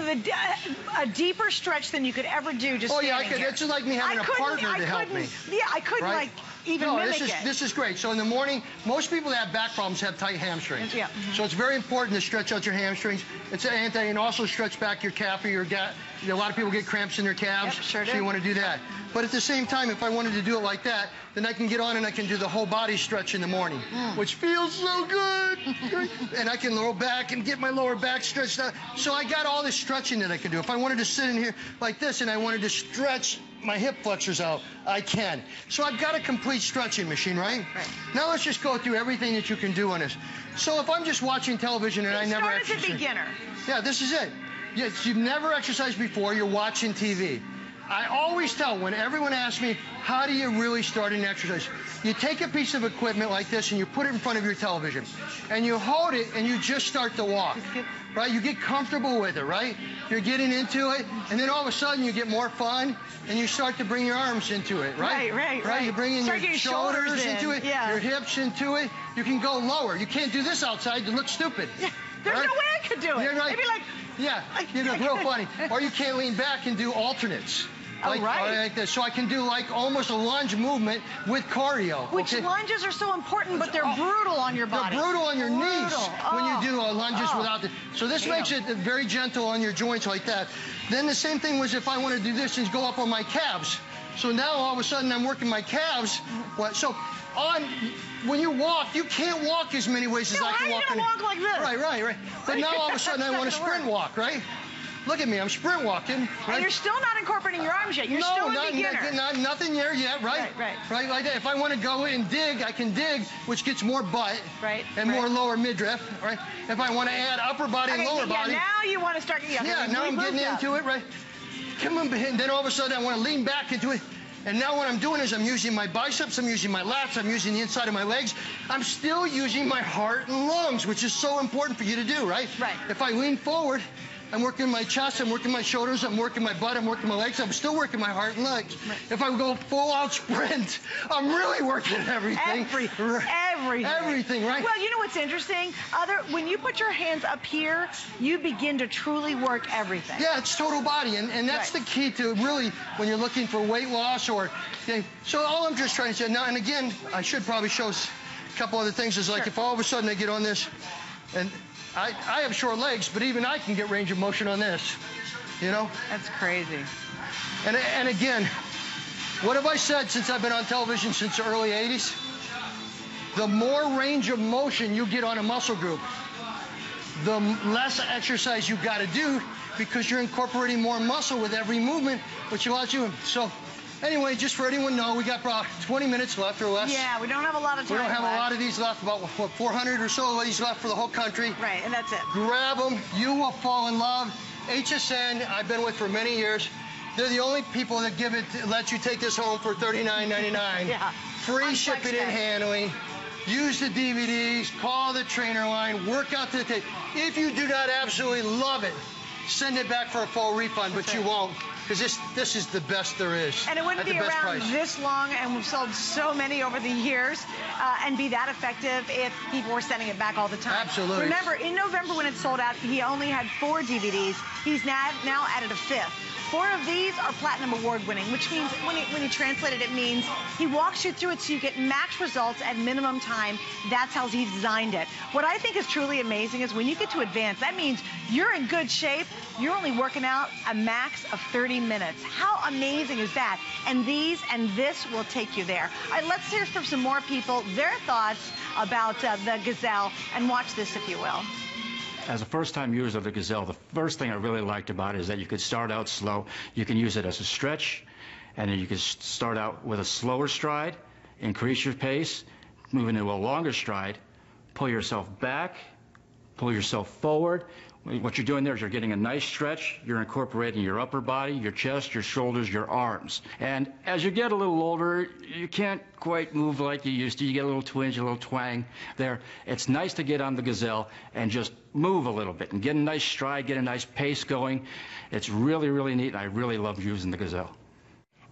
a deeper stretch than you could ever do just standing here. That's just like me having a partner to help me. Yeah, I couldn't like even mimic it. This is great. So in the morning, most people that have back problems have tight hamstrings. Yeah. So it's very important to stretch out your hamstrings. It's an anti, and also stretch back your calf or your gut. A lot of people get cramps in their calves, so you want to do that. But at the same time, if I wanted to do it like that, then I can get on and I can do the whole body stretch in the morning, which feels so good. And I can roll back and get my lower back stretched out. So I got all this stretching that I can do. If I wanted to sit in here like this and I wanted to stretch my hip flexors out, I can. So I've got a complete stretching machine, right? Now let's just go through everything that you can do on this. So if I'm just watching television and I never exercise. Start as a beginner. Yeah, this is it. Yes, you've never exercised before, you're watching TV. I always tell, when everyone asks me, how do you really start an exercise? You take a piece of equipment like this and you put it in front of your television. And you hold it and you just start to walk, right? You get comfortable with it, right? You're getting into it, and then all of a sudden you get more fun and you start to bring your arms into it, right? Right. You're bringing your shoulders into it, yeah. Your hips into it. You can go lower. You can't do this outside, you look stupid. Yeah. There's no way I could do it. You're right. Yeah, you look real funny. Or you can't lean back and do alternates. Like, like this. So I can do like almost a lunge movement with cardio. Which lunges are so important, but they're brutal on your body. They're brutal on your knees when you do lunges without the... So this makes it very gentle on your joints like that. Then the same thing was if I want to do this is go up on my calves. So now all of a sudden I'm working my calves. So when you walk, you can't walk as many ways as I can walk. No, I'm gonna walk like this. Right. But now all of a sudden I want to sprint walk, right? Look at me, I'm sprint walking. Right? And you're still not incorporating your arms yet. You're still a beginner. Nothing there yet, right? Right, like that. If I want to go and dig, I can dig, which gets more butt and more lower midriff, right? If I want to add upper body and lower body. Now you want to start. Yeah, now I'm getting into it, right? Come on, and then all of a sudden I want to lean back into it. And now what I'm doing is I'm using my biceps, I'm using my lats, I'm using the inside of my legs. I'm still using my heart and lungs, which is so important for you to do, right? Right. If I lean forward, I'm working my chest, I'm working my shoulders, I'm working my butt, I'm working my legs, I'm still working my heart and legs. Right. If I go full out sprint, I'm really working everything. Everything, right? Well, you know what's interesting? When you put your hands up here, you begin to truly work everything. Yeah, it's total body, and that's the key to really when you're looking for weight loss or... So all I'm just trying to say now, and again, I should probably show a couple other things, is like if all of a sudden I get on this, and... I have short legs, but even I can get range of motion on this, you know? That's crazy. And again, what have I said since I've been on television since the early 80s? The more range of motion you get on a muscle group, the less exercise you gotta do because you're incorporating more muscle with every movement, which allows you, so. Anyway, just for anyone to know, we got about 20 minutes left or less. Yeah, we don't have a lot of time left. We don't have a lot of these left, about what, 400 or so of these left for the whole country. Right, and that's it. Grab them. You will fall in love. HSN, I've been with for many years. They're the only people that give it, let you take this home for $39.99. Yeah. Free shipping and handling. Use the DVDs. Call the trainer line. Work out the tape. If you do not absolutely love it, send it back for a full refund, but you won't. Because this is the best there is. And it wouldn't be around this long, and we've sold so many over the years, and be that effective if people were sending it back all the time. Absolutely. Remember, in November when it sold out, he only had 4 DVDs. He's now added a 5th. 4 of these are platinum award winning, which means when he translated it means he walks you through it so you get max results at minimum time. That's how he designed it. What I think is truly amazing is when you get to advanced, that means you're in good shape. You're only working out a max of 30 minutes. How amazing is that? And these and this will take you there. All right, let's hear from some more people, their thoughts about the Gazelle, and watch this if you will. As a first-time user of the Gazelle, the first thing I really liked about it is that you could start out slow. You can use it as a stretch, and then you can start out with a slower stride, increase your pace, move into a longer stride, pull yourself back, pull yourself forward. What you're doing there is you're getting a nice stretch. You're incorporating your upper body, your chest, your shoulders, your arms. And as you get a little older, you can't quite move like you used to. You get a little twinge, a little twang there. It's nice to get on the Gazelle and just move a little bit and get a nice stride, get a nice pace going. It's really, really neat, and I really love using the Gazelle.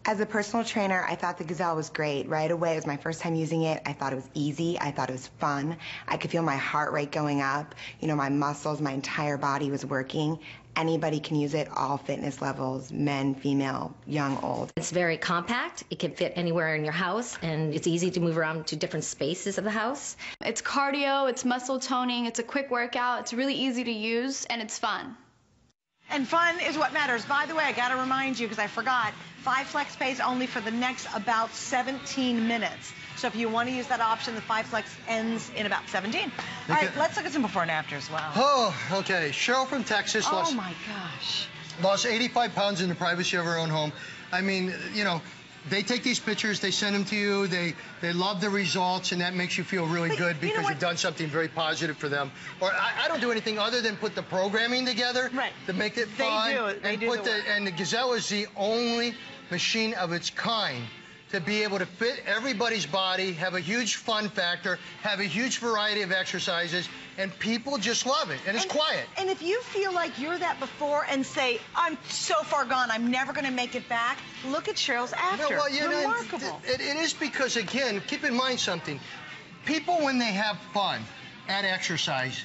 As a personal trainer, I thought the Gazelle was great. Right away, it was my first time using it. I thought it was easy. I thought it was fun. I could feel my heart rate going up. You know, my muscles, my entire body was working. Anybody can use it, all fitness levels, men, female, young, old. It's very compact. It can fit anywhere in your house, and it's easy to move around to different spaces of the house. It's cardio, it's muscle toning, it's a quick workout, it's really easy to use, and it's fun. And fun is what matters. By the way, I got to remind you because I forgot, 5 flex pays only for the next about 17 minutes. So if you want to use that option, the 5 flex ends in about 17. All right, let's look at some before and after as well. Oh, okay. Cheryl from Texas lost 85 pounds in the privacy of her own home. I mean, you know, they take these pictures, they send them to you, they love the results, and that makes you feel really good because you've done something very positive for them. Or I don't do anything other than put the programming together to make it fun. And the Gazelle is the only machine of its kind to be able to fit everybody's body, have a huge fun factor, have a huge variety of exercises, and people just love it, and it's quiet. And if you feel like you're that before and say, I'm so far gone, I'm never gonna make it back, look at Cheryl's after. No, well, you remarkable. It is because, again, keep in mind something. People, when they have fun at exercise,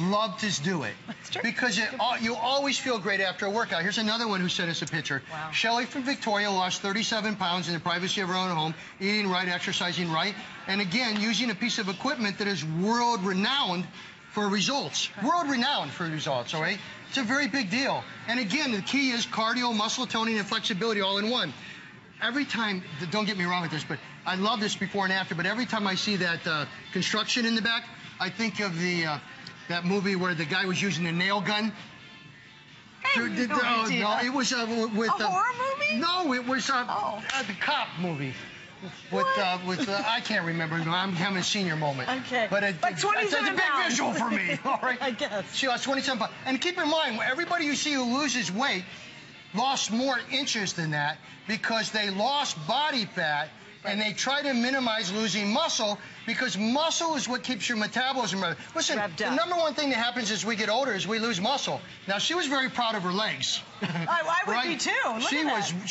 love to do it. That's true. Because you always feel great after a workout. Here's another one who sent us a picture. Wow. Shelley from Victoria lost 37 pounds in the privacy of her own home, eating right, exercising right, and again, using a piece of equipment that is world-renowned for results. Okay. World-renowned for results, all right? It's a very big deal. And again, the key is cardio, muscle toning, and flexibility all in one. Every time, don't get me wrong with this, but I love this before and after, but every time I see that construction in the back, I think of the... that movie where the guy was using a nail gun. No, it was with a horror movie. No, it was the cop movie. With I can't remember. I'm having a senior moment. Okay. But it's a big visual for me. All right. I guess. She lost 27 pounds. And keep in mind, everybody you see who loses weight lost more inches than that because they lost body fat. And they try to minimize losing muscle because muscle is what keeps your metabolism revved up. Listen, the number one thing that happens as we get older is we lose muscle. Now, she was very proud of her legs. I would be too.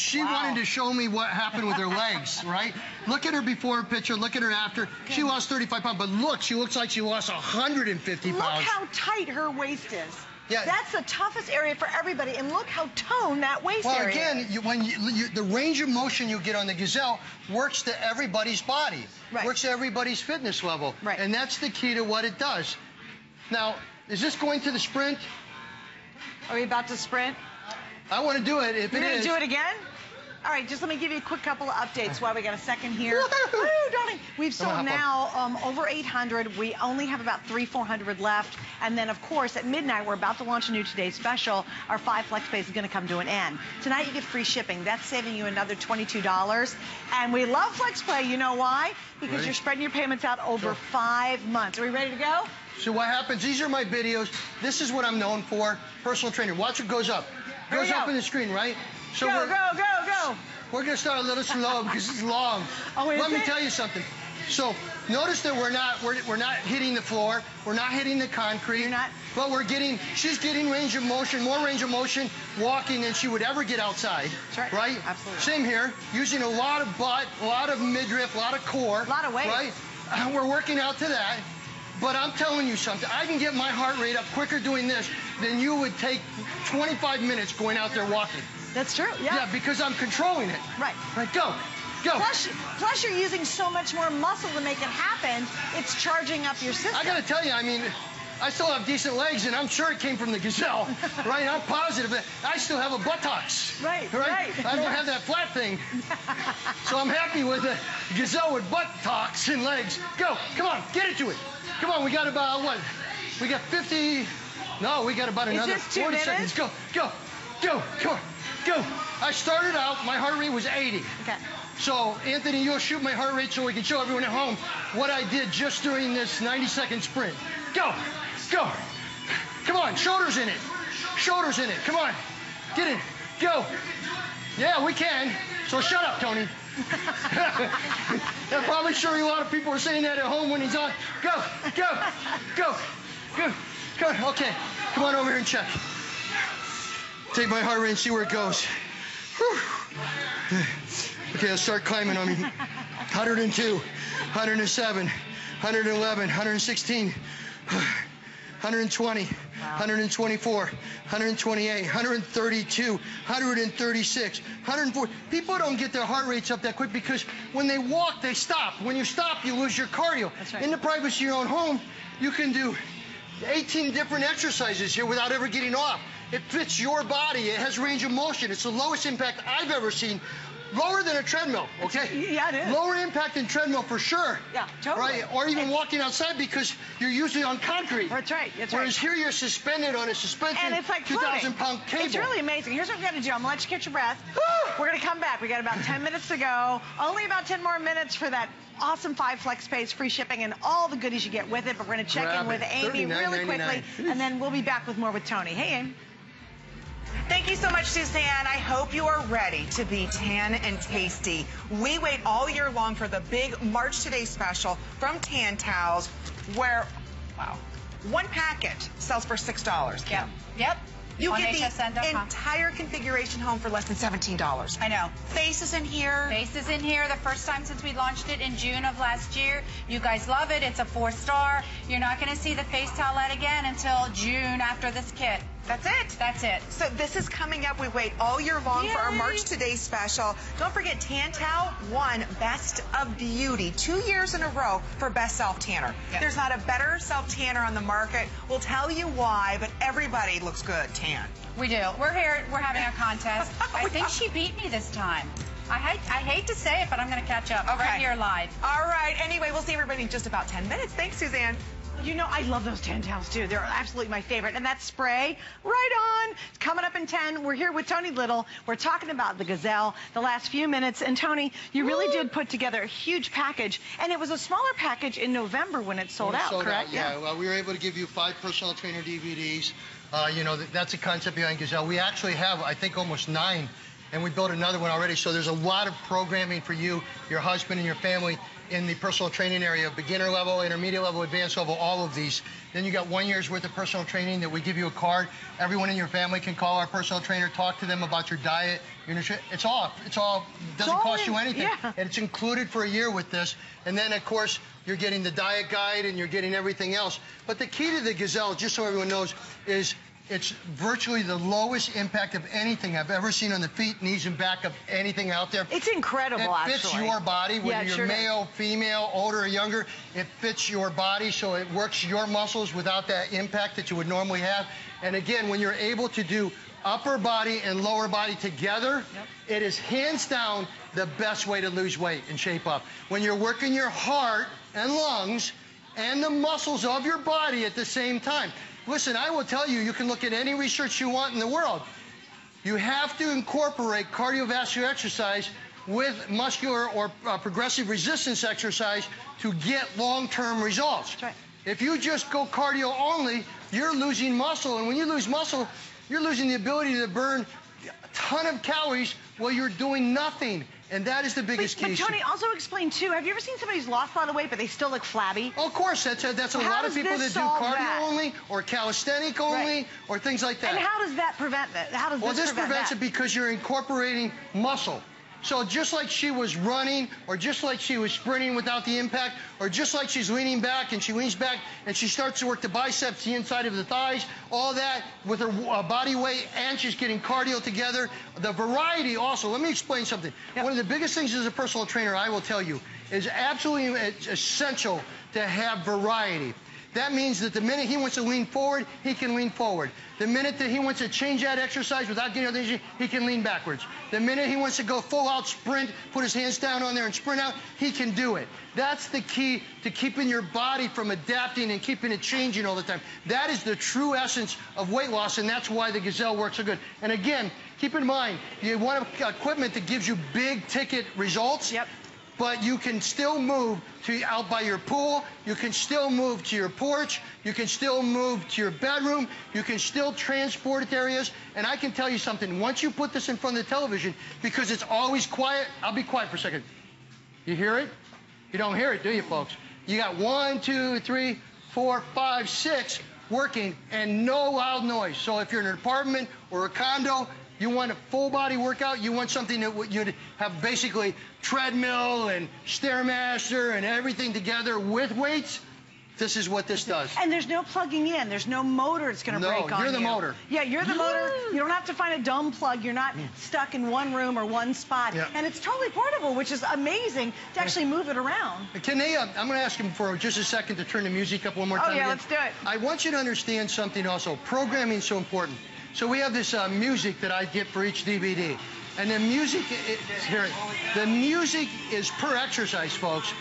She wanted to show me what happened with her legs, right? Look at her before picture, look at her after. Good. She lost 35 pounds, but look, she looks like she lost 150 pounds. Look how tight her waist is. Yeah. That's the toughest area for everybody, and look how toned that waist area is. Well, again, the range of motion you get on the Gazelle works to everybody's body, works to everybody's fitness level, and that's the key to what it does. Now, is this going to the sprint? Are we about to sprint? I want to do it. If you're going to do it again? All right, just let me give you a quick couple of updates while we got a second here. Woo, darling. We've sold now over 800. We only have about 300-400 left. And then, of course, at midnight, we're about to launch a new Today's Special. Our 5 Flex Pays is going to come to an end. Tonight, you get free shipping. That's saving you another $22. And we love Flex Pay. You know why? Because you're spreading your payments out over 5 months. Are we ready to go? So what happens, these are my videos. This is what I'm known for, personal trainer. Watch what goes up. Goes up in the screen, right? So go. We're going to start a little slow because it's long. Let me tell you something. So notice that we're not hitting the floor. We're not hitting the concrete. You're not. But she's getting range of motion, more range of motion walking than she would ever get outside. That's right. Right? Absolutely. Same here. Using a lot of butt, a lot of midriff, a lot of core. A lot of weight. Right? We're working out to that. But I'm telling you something, I can get my heart rate up quicker doing this than you would take 25 minutes going out there walking. That's true, yeah. Yeah, because I'm controlling it. Right. Right, go. Plus you're using so much more muscle to make it happen, it's charging up your system. I gotta tell you, I mean, I still have decent legs, and I'm sure it came from the Gazelle, right? I'm positive that I still have a buttocks. Right. I don't have that flat thing. So I'm happy with the Gazelle with buttocks and legs. Go, come on, get into it. Come on, we got about, what? We got 50, no, we got about another 40 seconds. Go. I started out, my heart rate was 80. Okay. So, Anthony, you'll shoot my heart rate so we can show everyone at home what I did just during this 90-second sprint. Go. Come on, shoulders in it. Come on, get in, go. Yeah, we can. So shut up, Tony. I'm probably sure a lot of people are saying that at home when he's on. Go. Okay, come on over here and check. Take my heart rate and see where it goes. Whew. Okay, I'll start climbing on me. 102, 107, 111, 116, 120, 124, 128, 132, 136, 140. People don't get their heart rates up that quick because when they walk, they stop. When you stop, you lose your cardio. That's right. In the privacy of your own home, you can do 18 different exercises here without ever getting off. It fits your body. It has range of motion. It's the lowest impact I've ever seen lower than a treadmill, okay? Yeah, it is. Lower impact than treadmill for sure. Yeah, totally. Right? Or even walking outside because you're usually on concrete. That's right, that's right. Whereas here you're suspended on a suspension, and it's like 2,000-pound cable. It's really amazing. Here's what we're going to do. I'm going to let you catch your breath. We're going to come back. We got about 10 minutes to go. Only about 10 more minutes for that awesome 5 FlexPays, free shipping, and all the goodies you get with it. But we're going to check in with Amy really quickly, and then we'll be back with more with Tony. Hey, Amy. Thank you so much, Suzanne. I hope you are ready to be tan and tasty. We wait all year long for the big March Today special from Tan Towels, where, wow, one packet sells for $6. Yep. Yep. You get the entire configuration home for less than $17. I know. Face is in here. Face is in here. The first time since we launched it in June of last year. You guys love it. It's a 4-star. You're not going to see the face towelette again until June after this kit. That's it. That's it. So this is coming up. We wait all year long for our March Today special. Don't forget, Tan Towel won Best of Beauty 2 years in a row for Best Self Tanner. Yep. There's not a better self tanner on the market. We'll tell you why, but everybody looks good tan. We do. We're here. We're having a contest. I think she beat me this time. I hate to say it, but I'm going to catch up right here live. All right. Anyway, we'll see everybody in just about 10 minutes. Thanks, Suzanne. You know, I love those Tan Towels, too. They're absolutely my favorite. And that spray, right on. It's coming up in 10. We're here with Tony Little. We're talking about the Gazelle the last few minutes. And, Tony, you really did put together a huge package. And it was a smaller package in November when it sold out, correct? Yeah. Well, we were able to give you 5 personal trainer DVDs. You know, that's the concept behind Gazelle. We actually have, I think, almost 9. And we built another one already. So there's a lot of programming for you, your husband, and your family in the personal training area, beginner level, intermediate level, advanced level, all of these. Then you got 1 year's worth of personal training that we give you a card. Everyone in your family can call our personal trainer, talk to them about your diet, your nutrition. It's all doesn't cost you anything. Yeah. And it's included for a year with this. And then, of course, you're getting the diet guide and you're getting everything else. But the key to the Gazelle, just so everyone knows, is it's virtually the lowest impact of anything I've ever seen on the feet, knees, and back of anything out there. It's incredible, actually. It fits your body, whether you're male, female, older, or younger. It fits your body, so it works your muscles without that impact that you would normally have. And again, when you're able to do upper body and lower body together, it is hands down the best way to lose weight and shape up. When you're working your heart and lungs and the muscles of your body at the same time. Listen, I will tell you, you can look at any research you want in the world. You have to incorporate cardiovascular exercise with muscular or progressive resistance exercise to get long-term results. That's right. If you just go cardio only, you're losing muscle. And when you lose muscle, you're losing the ability to burn a ton of calories while you're doing nothing. And that is the biggest key. But Tony, also explain too, have you ever seen somebody who's lost a lot of weight but they still look flabby? Oh, of course, that's a lot of people that do cardio only or calisthenic only or things like that. And how does that prevent that? How does this prevent that? Well, this prevents it because you're incorporating muscle. So just like she was running, or just like she was sprinting without the impact, or just like she's leaning back and she leans back and she starts to work the biceps, the inside of the thighs, all that with her body weight, and she's getting cardio together. The variety also, let me explain something. One of the biggest things as a personal trainer, I will tell you, is absolutely essential to have variety. That means that the minute he wants to lean forward, he can lean forward. The minute that he wants to change that exercise without getting other, he can lean backwards. The minute he wants to go full-out sprint, put his hands down on there and sprint out, he can do it. That's the key to keeping your body from adapting and keeping it changing all the time. That is the true essence of weight loss, and that's why the Gazelle works so good. And again, keep in mind, you want equipment that gives you big-ticket results. Yep. But you can still move to out by your pool, you can still move to your porch, you can still move to your bedroom, you can still transport it areas. And I can tell you something, once you put this in front of the television, because it's always quiet, I'll be quiet for a second. You hear it? You don't hear it, do you, folks? You got 1, 2, 3, 4, 5, 6 working and no loud noise. So if you're in an apartment or a condo, you want a full-body workout, you want something that you'd have basically treadmill and Stairmaster and everything together with weights, this is what this does. And there's no plugging in. There's no motor that's going to break on you. No, you're the motor. Yeah, you're the motor. You don't have to find a dumb plug. You're not stuck in one room or one spot. Yeah. And it's totally portable, which is amazing to actually move it around. Can they, I'm going to ask him for just a second to turn the music up one more time. Oh, yeah, let's do it. I want you to understand something also. Programming is so important. So we have this music that I get for each DVD. And the music, the music is per exercise, folks.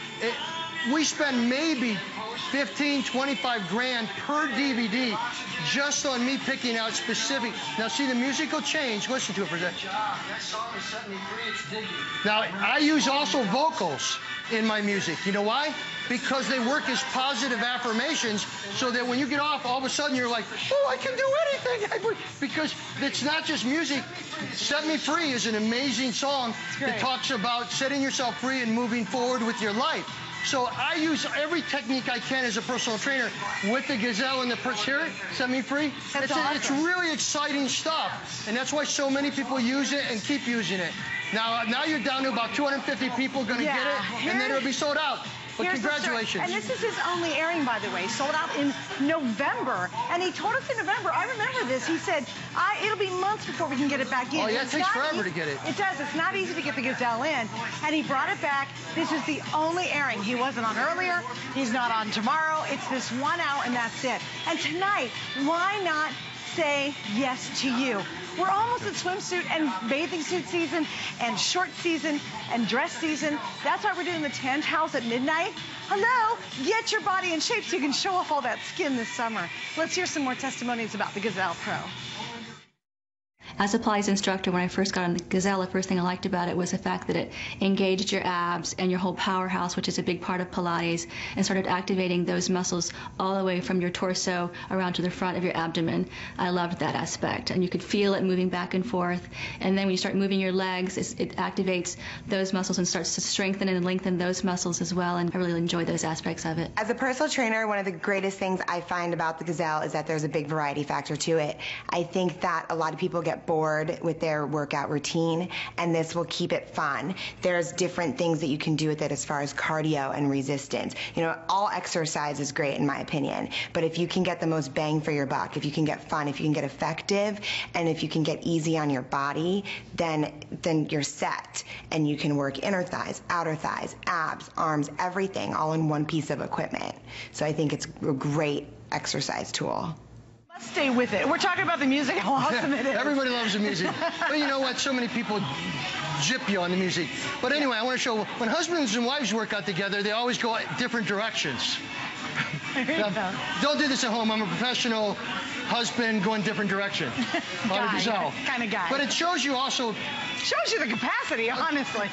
We spend maybe 15, 25 grand per DVD just on me picking out specific. Now see, the music will change. Listen to it for a second. Now, I use also vocals in my music. You know why? Because they work as positive affirmations, so that when you get off, all of a sudden you're like, oh, I can do anything. Because it's not just music. Set Me Free is an amazing song that talks about setting yourself free and moving forward with your life. So I use every technique I can as a personal trainer with the Gazelle and the Perch here. Set Me Free. It's really exciting stuff. And that's why so many people use it and keep using it. Now you're down to about 250 people going to get it, and then it'll be sold out. But congratulations. And this is his only airing, by the way, sold out in November. And he told us in November, I remember this, he said, it'll be months before we can get it back in. Oh, yeah, it takes forever to get it. It does. It's not easy to get the Gazelle in. And he brought it back. This is the only airing. He wasn't on earlier. He's not on tomorrow. It's this 1 hour, and that's it. And tonight, why not say yes to you? We're almost at swimsuit and bathing suit season and short season and dress season. That's why we're doing the Tan Towels at midnight. Hello, get your body in shape so you can show off all that skin this summer. Let's hear some more testimonies about the Gazelle Pro. As a Pilates instructor, when I first got on the Gazelle, the first thing I liked about it was the fact that it engaged your abs and your whole powerhouse, which is a big part of Pilates, and started activating those muscles all the way from your torso around to the front of your abdomen. I loved that aspect. And you could feel it moving back and forth. And then when you start moving your legs, it activates those muscles and starts to strengthen and lengthen those muscles as well. And I really enjoy those aspects of it. As a personal trainer, one of the greatest things I find about the Gazelle is that there's a big variety factor to it. I think that a lot of people get bored with their workout routine, and this will keep it fun. There's different things that you can do with it as far as cardio and resistance. You know, all exercise is great in my opinion, but if you can get the most bang for your buck, if you can get fun, if you can get effective, and if you can get easy on your body, then you're set, and you can work inner thighs, outer thighs, abs, arms, everything, all in one piece of equipment. So I think it's a great exercise tool. Stay with it. We're talking about the music, how awesome it is. Everybody loves the music. But you know what? So many people gyp you on the music. But anyway, I want to show, when husbands and wives work out together, they always go different directions. Now, don't do this at home. I'm a professional husband going different directions. Kind of guy. But it shows you also... shows you the capacity, honestly.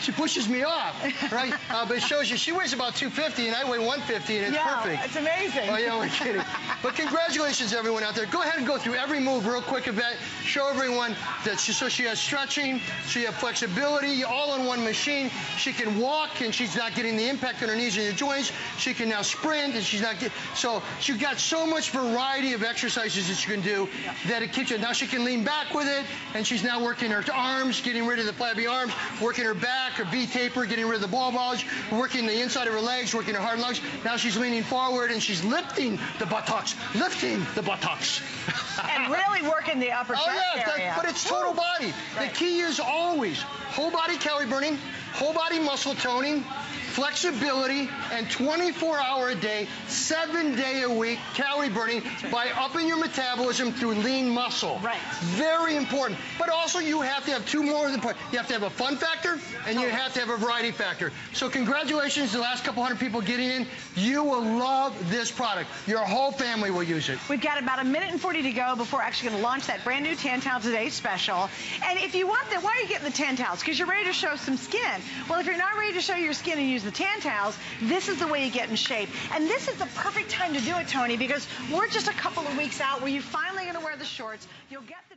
She pushes me off, right? But it shows you, she weighs about 250 and I weigh 150 and it's perfect. It's amazing. Oh, yeah, we're kidding. But congratulations, everyone out there. Go ahead and go through every move real quick, Yvette. Show everyone that she has stretching, so you have flexibility, all on one machine. She can walk and she's not getting the impact on her knees and her joints. She can now sprint and she's not getting... So she's got so much variety of exercises that she can do that it keeps her... Now she can lean back with it, and she's now working her arms, getting rid of the flabby arms, working her back, her B-taper, getting rid of the ball bulge, working the inside of her legs, working her hard lungs. Now she's leaning forward and she's lifting the buttocks, lifting the buttocks. And really working the upper chest area. But it's total body. Right. The key is always whole body calorie burning, whole body muscle toning, flexibility, and 24-hour a day, 7-day a week calorie burning by upping your metabolism through lean muscle. Right. Very important. But also you have to have two more than... You have to have a fun factor, and you have to have a variety factor. So congratulations to the last couple hundred people getting in. You will love this product. Your whole family will use it. We've got about a minute and 40 to go before actually going to launch that brand new Tan Towels Today special. And if you want that, why are you getting the Tan Towels? Because you're ready to show some skin. Well, if you're not ready to show your skin and use the Tan Towels, this is the way you get in shape. And this is the perfect time to do it, Tony, because we're just a couple of weeks out where you're finally going to wear the shorts. You'll get the